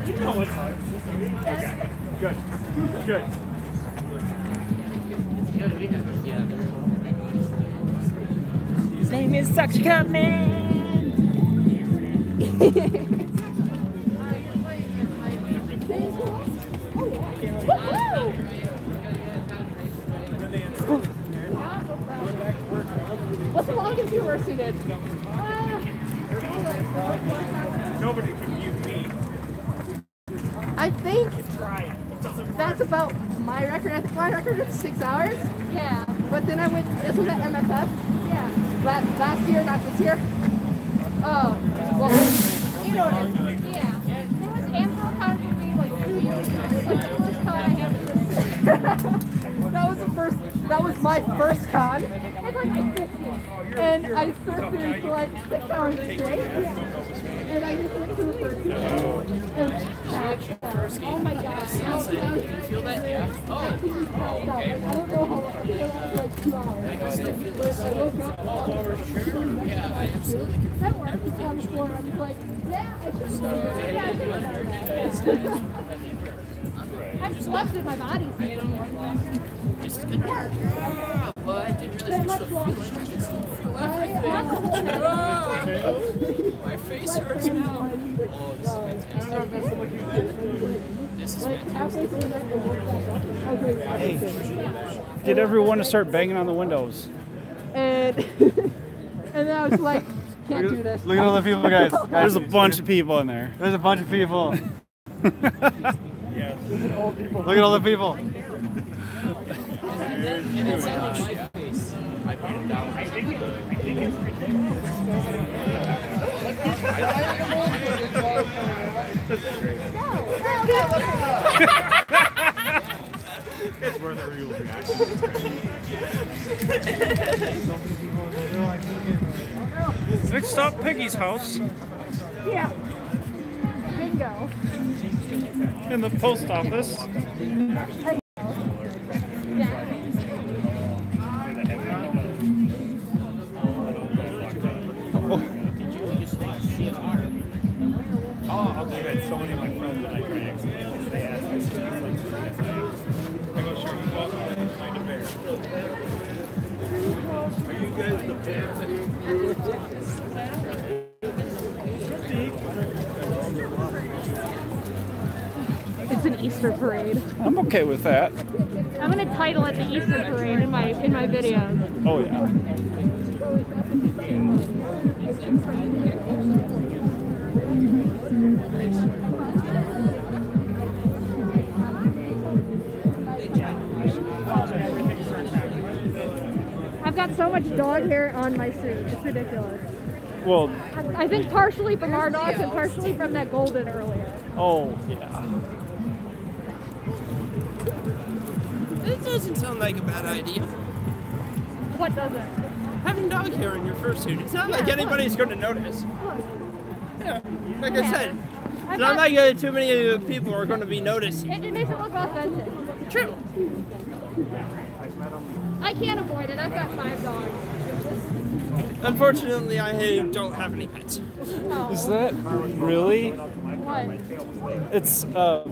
You know what's hard. Okay. Good. Good. His name is Such Command. What's the longest you were seated? Nobody can mute me. I think that's about my record. I think my record is 6 hours. Yeah. But then I went, this was at MFF. Yeah. Last year, not this year. Oh. Well, you know what I mean. Yeah. There was AmpleCon for me like 2 years ago. It was the first con I had. That was my first con. I was like my 15th. And I surfed for like 6 hours straight. Yeah. And I just went to the 13th. Oh my gosh. Feel that? Yeah. Oh, okay. I don't know how I feel after like 2 hours. I absolutely can. That worked on the floor. I was like, yeah, I should have done. I've slept in my body for an hour. This is good work. Well, I didn't realize I was feeling. My face hurts now. Oh, this is fantastic. Hey, get everyone to start banging on the windows. And then I was like, can't do this. Look at all the people, guys. There's a bunch of people in there. There's a bunch of people. Look at all the people. It's worth a real reaction. Next stop, Peggy's house. Yeah. Bingo. In the post office. It's an Easter parade. I'm okay with that. I'm gonna title it the Easter parade in my video. Oh yeah. I've got so much dog hair on my suit. It's ridiculous. Well, I think partially from our dogs and partially from that golden earlier. Oh, yeah. That doesn't sound like a bad idea. What doesn't? Having dog hair in your fursuit. It's not like anybody's going to notice. Look. Yeah, like I said, it's not like too many people are going to be noticing. It makes it look authentic. True. I can't avoid it. I've got 5 dogs. Unfortunately, I don't have any pets. No. Is that really? What? It's a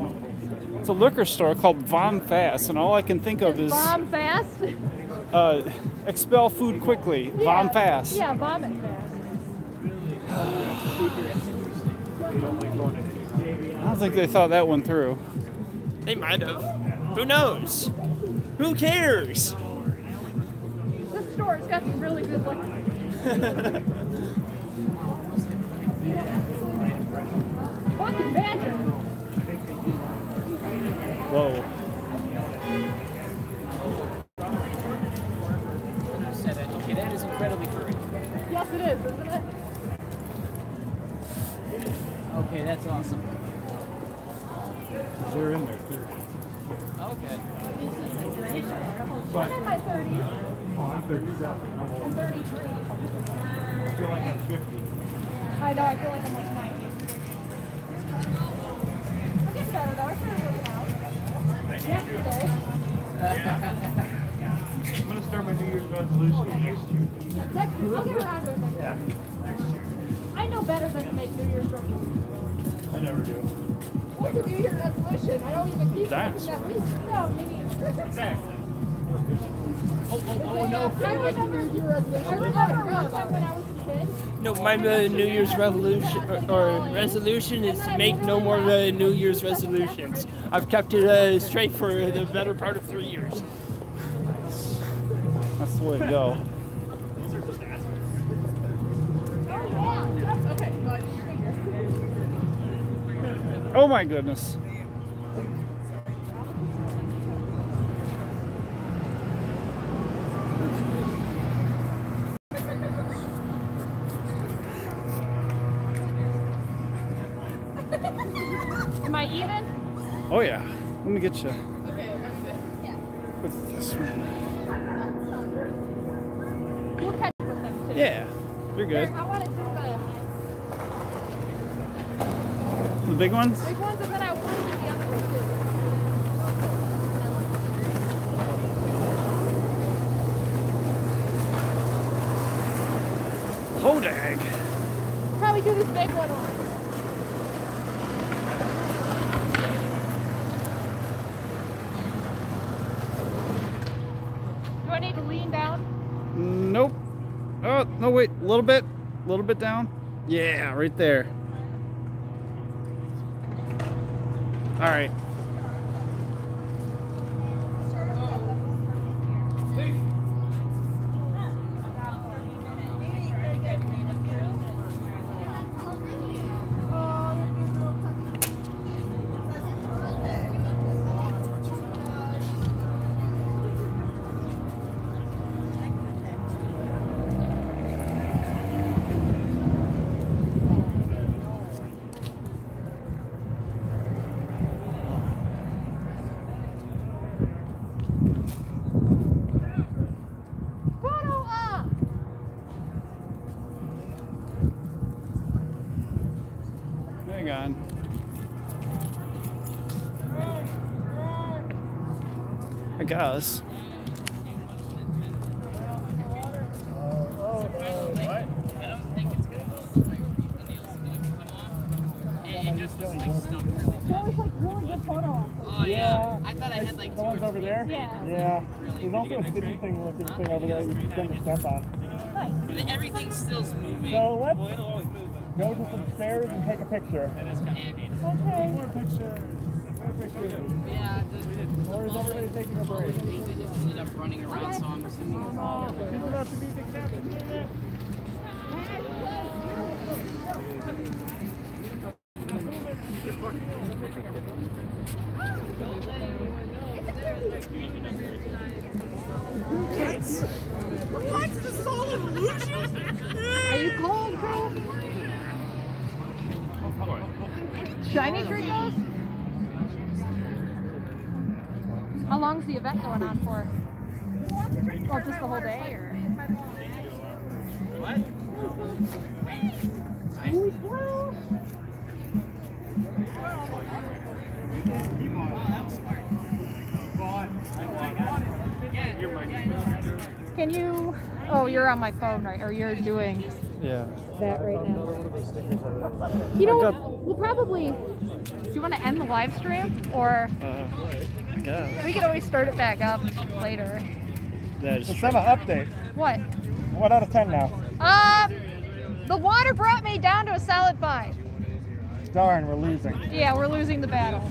liquor store called VomFast, and all I can think of is VomFast. expel food quickly. Yeah. VomFast. Yeah, vomit fast. I don't think they thought that one through. They might have. Who knows? Who cares? This store's got some really good luck. Fucking magic. Whoa. That is incredibly free. Yes, it is, isn't it? Okay, that's awesome. They're in there, too. Okay. I'm in my 30s. Oh, I'm 37. I'm 33. I feel like I'm 50. I know, I feel like I'm like 90. I'm getting better, though. I started working out. Yesterday. I'm going to start my New Year's resolution next year. Next year? I'll get around to it next year. I know better than to make New Year's resolutions. I never do. What's a New Year's resolution? I don't even keep that's that week. No, maybe. Exactly. Oh, no. I remember New Year's resolution. I remember one time when I was a kid. No, my New Year's resolution is to make no more New Year's resolutions. I've kept it straight for the better part of 3 years. That's the way to go. Oh my goodness. Am I even? Oh yeah. Let me get you. Okay, that's it. Yeah. With this one. We'll catch up with them too. Yeah. You're good. I want to do the big ones? Big ones, and then I want to do the other ones too. Hodag! We'll probably do this big one on. Do I need to lean down? Nope. Oh, no, wait. A little bit. A little bit down. Yeah, right there. All right. Us. Yeah. I thought I had like two over there. Yeah. Yeah. There's also a fidget thing looking thing over there you can step on. Nice. Everything's still moving. So let's go to some stairs and take a picture. Okay. Yeah, or is everybody taking a break? They just ended up running around, so I'm assuming it's all over. It's about to be the captain. What? This is all illusion? Are you cold, bro? Shiny trickles? How long's the event going on for? Well, just the whole day, or? What? Can you? Oh, you're on my phone, right? Or you're doing? Yeah. That right now. You know, we'll probably. Do you want to end the live stream, or? I guess. We can always start it back up later. That is true. Send an update. What? 1 out of 10 now. The water brought me down to a solid 5. Darn, we're losing. Yeah, we're losing the battle.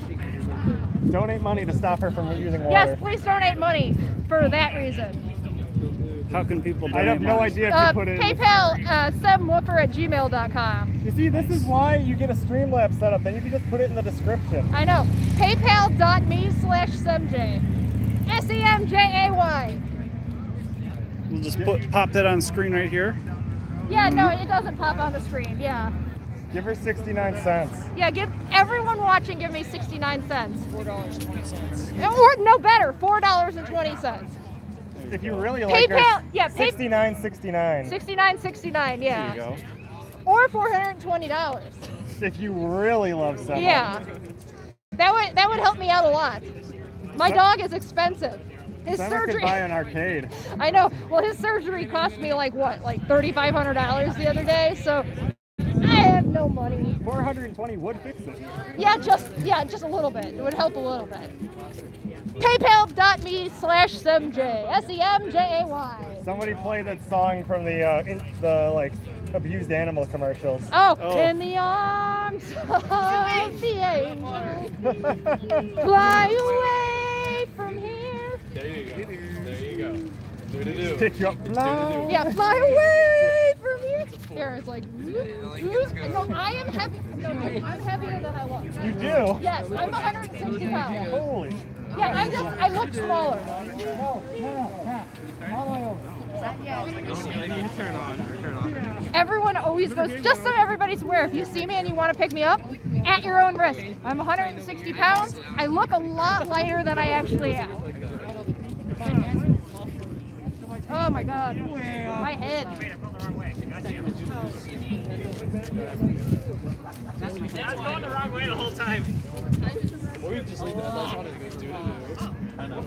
Donate money to stop her from using water. Yes, please donate money for that reason. How can people donate? I have no idea if you put it in. PayPal, subwoofer@gmail.com. You see, this is why you get a Streamlabs set up. Then you can just put it in the description. I know. PayPal.me/SemJ. SEMJAY. We'll just pop that on screen right here. Yeah, no, it doesn't pop on the screen, yeah. Give her 69 cents. Yeah, give everyone watching, give me 69 cents. $4.20. Or no better, $4.20. If you really like PayPal, her, yeah, 69.69. 69.69, yeah. There you go. Or $420. If you really love someone. Yeah. That would help me out a lot. My dog is expensive. His surgery. Could buy an arcade. I know. Well, his surgery cost me like what, like $3,500 the other day. So. I have no money. 420 would fix it. Yeah, just a little bit. It would help a little bit. PayPal.me/SemJay. SEMJAY. Somebody play that song from the like abused animal commercials. Oh. In the arms of the angel, fly away from here. There you go. There you go. Yeah, fly away from you. Ferris like, no, I am heavy. No, I'm heavier than I look. You do? Yes, I'm 160 pounds. Holy. Yeah, I look smaller. Everyone always goes, just so everybody's aware, if you see me and you want to pick me up, at your own risk. I'm 160 pounds. I look a lot lighter than I actually am. Oh my god, my head. That's going the wrong way the whole time. Or you just leave the headlights on and do it. I know.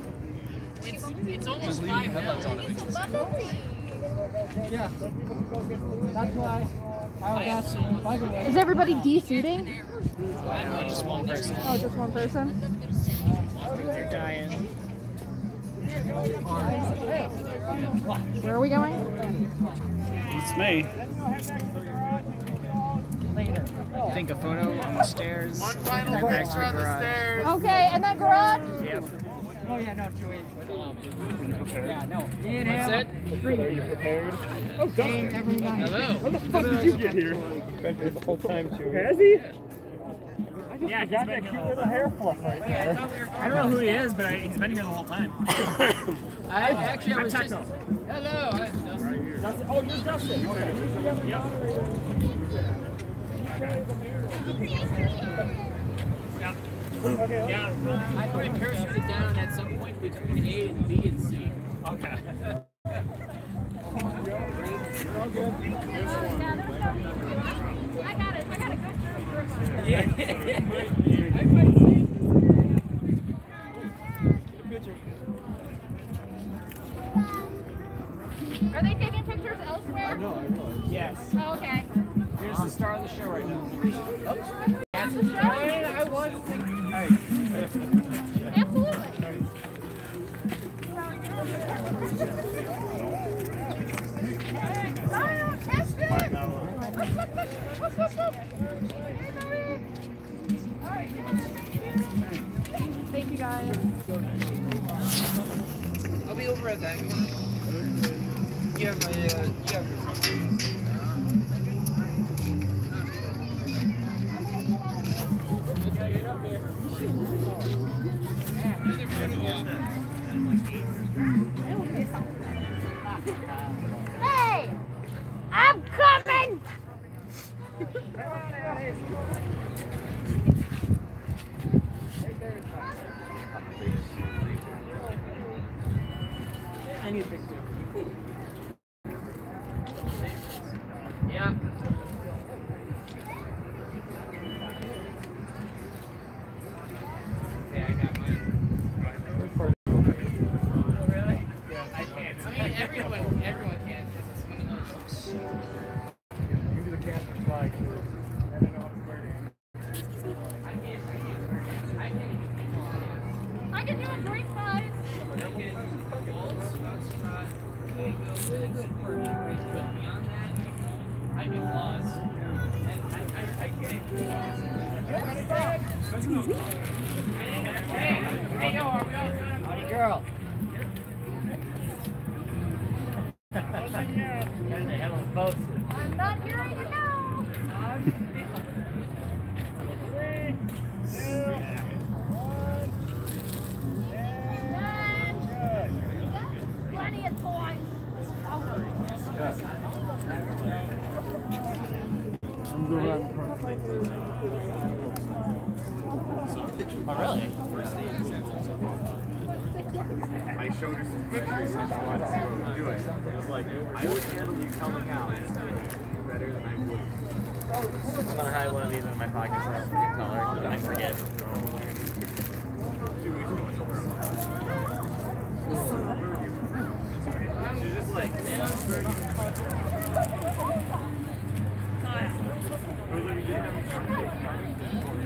It's almost 5 minutes on it. Yeah. That's why I asked. Is everybody de-shooting? No, just one person. Oh, just one person? They're dying. Where are we going? It's me. Later. Think a photo on the stairs. One final picture on the stairs. Okay, and that garage? Yep. Oh yeah, no, Chewie. Okay. Yeah, no. That's it. Are you prepared? Oh, Dustin. Hello. What the fuck did you get here? Been here the whole time, Chewie. Has he? Yeah, he's got that cute little hair fluff right there. I don't know who he is, but he's been here the whole time. I was just... Hello! Dustin. Dustin. Oh, you're Dustin! Yep. Okay. Yeah. I probably parachuted down at some point between A and B and C. Okay. I got a good job. Yeah. Are they taking pictures elsewhere? No, I know. Yes. Oh, okay. Here's the star of the show right now. Oh. That's the show? I was thinking. Absolutely. Mario, test it! Thank you guys. I'll be over at that. You have my, Hey! I'm coming! I need a picture. Yeah. Yeah, I got mine. Oh, really? Yeah, I can't. I mean, everyone can. It's one of those. I don't know I can do a drink, guys. Howdy, girl. I'm not hearing you now. Oh, really? I showed her some pictures of what I would do it. It was like, I would handle you coming out better than I would. I'm gonna hide one of these in my pocket so I have a color, so that I forget. She's just like, that looks like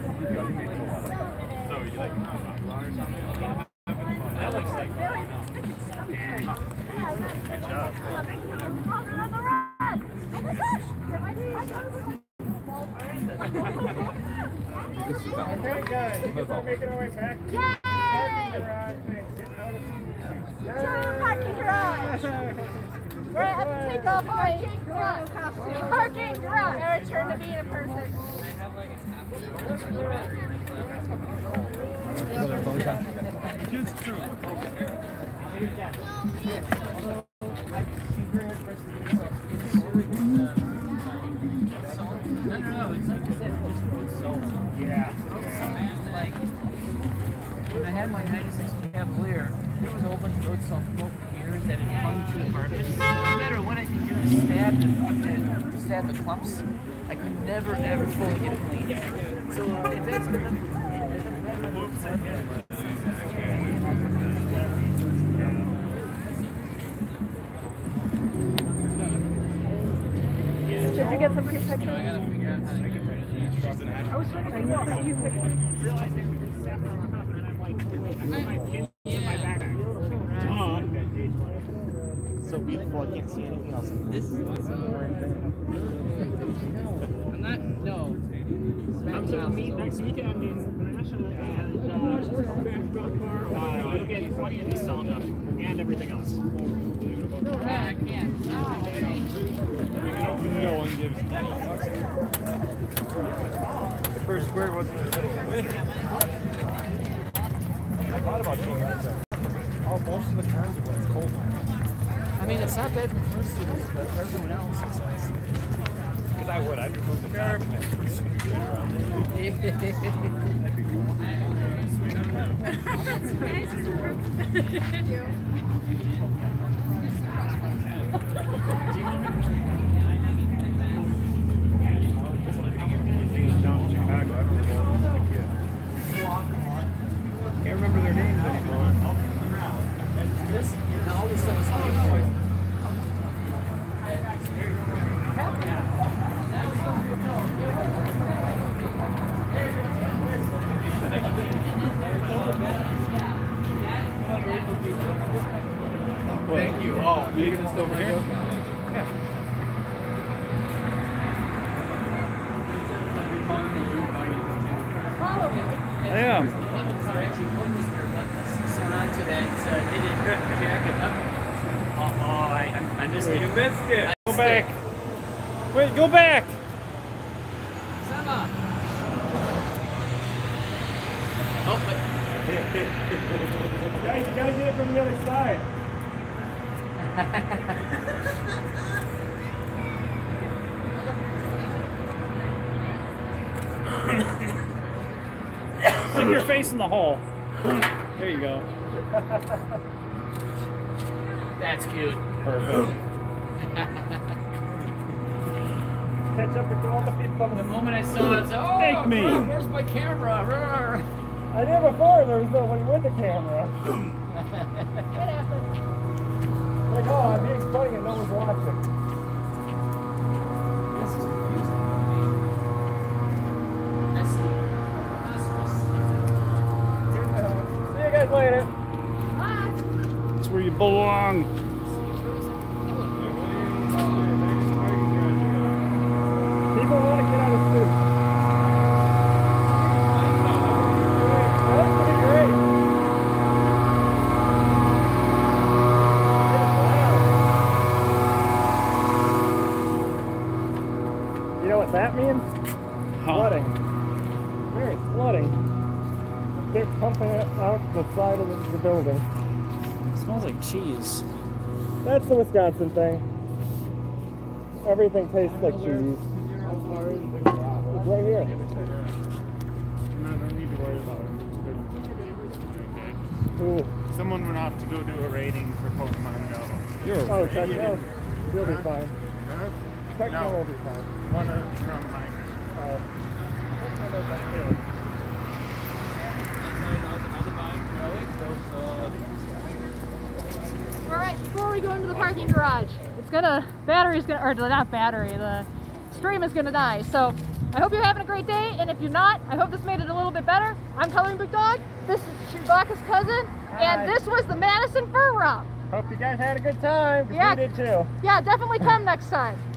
good job. Very good. You guys making our way back. Yay! We're at the takeoff parking garage. Parking garage. Our turn to be in person. No. It's like yeah. Like when I had my 96 Cavalier, it was open for itself. That it hung to purpose. No matter what I could do to stab the clumps, I could never ever fully get it clean. So if that's did you get some pictures? I gotta figure out how to get rid of it. I was trying to figure out how you realized they were just separate and I'm like, my kids in my backpack. So beautiful, I can't see anything else. This is I'm not, no. I'm so meet next weekend is National and you'll get 20 of these sold up and everything else. No, I can't. No one gives. The first square wasn't the I thought about doing that. Oh, most of the times when it's cold. I mean, it's not bad for first students, but for everyone else, it's nice. Because I would, I'd remove the car. Can't remember their names anymore. This and all this stuff is funny. Thank you all. You can just over here. Yeah. I am. On to that, so they didn't jack it up. I missed it. You missed it. Go back. Wait, go back. Sama. Oh, but. Guys, you gotta get it from the other side. Stick your face in the hole. There you go. That's cute. Perfect. Catch up with all the people. The moment I saw it, I said, oh, take me. Bro, where's my camera? Rawr. I did before. There was nobody with the camera. What happened? Like, oh, I'm being funny and no one's watching. Later. That's where you belong. people want to get out of soup. That's pretty great. It's loud. You know what that means? Huh? Flooding. There is flooding. They're pumping it out the side of the building. It smells like cheese. That's the Wisconsin thing. Everything tastes like cheese. It's right here. Ooh. Someone went off to go do a rating for Pokemon Go. Oh, Techno? You'll be fine. Techno will be fine. One from mine. Alright, before we go into the parking garage, the stream is gonna die. So I hope you're having a great day, and if you're not, I hope this made it a little bit better. I'm Coloring Big Dog, this is Chewbacca's cousin, and this was the Madison Fur Romp. Hope you guys had a good time. Yeah, we did too. Yeah, definitely come next time.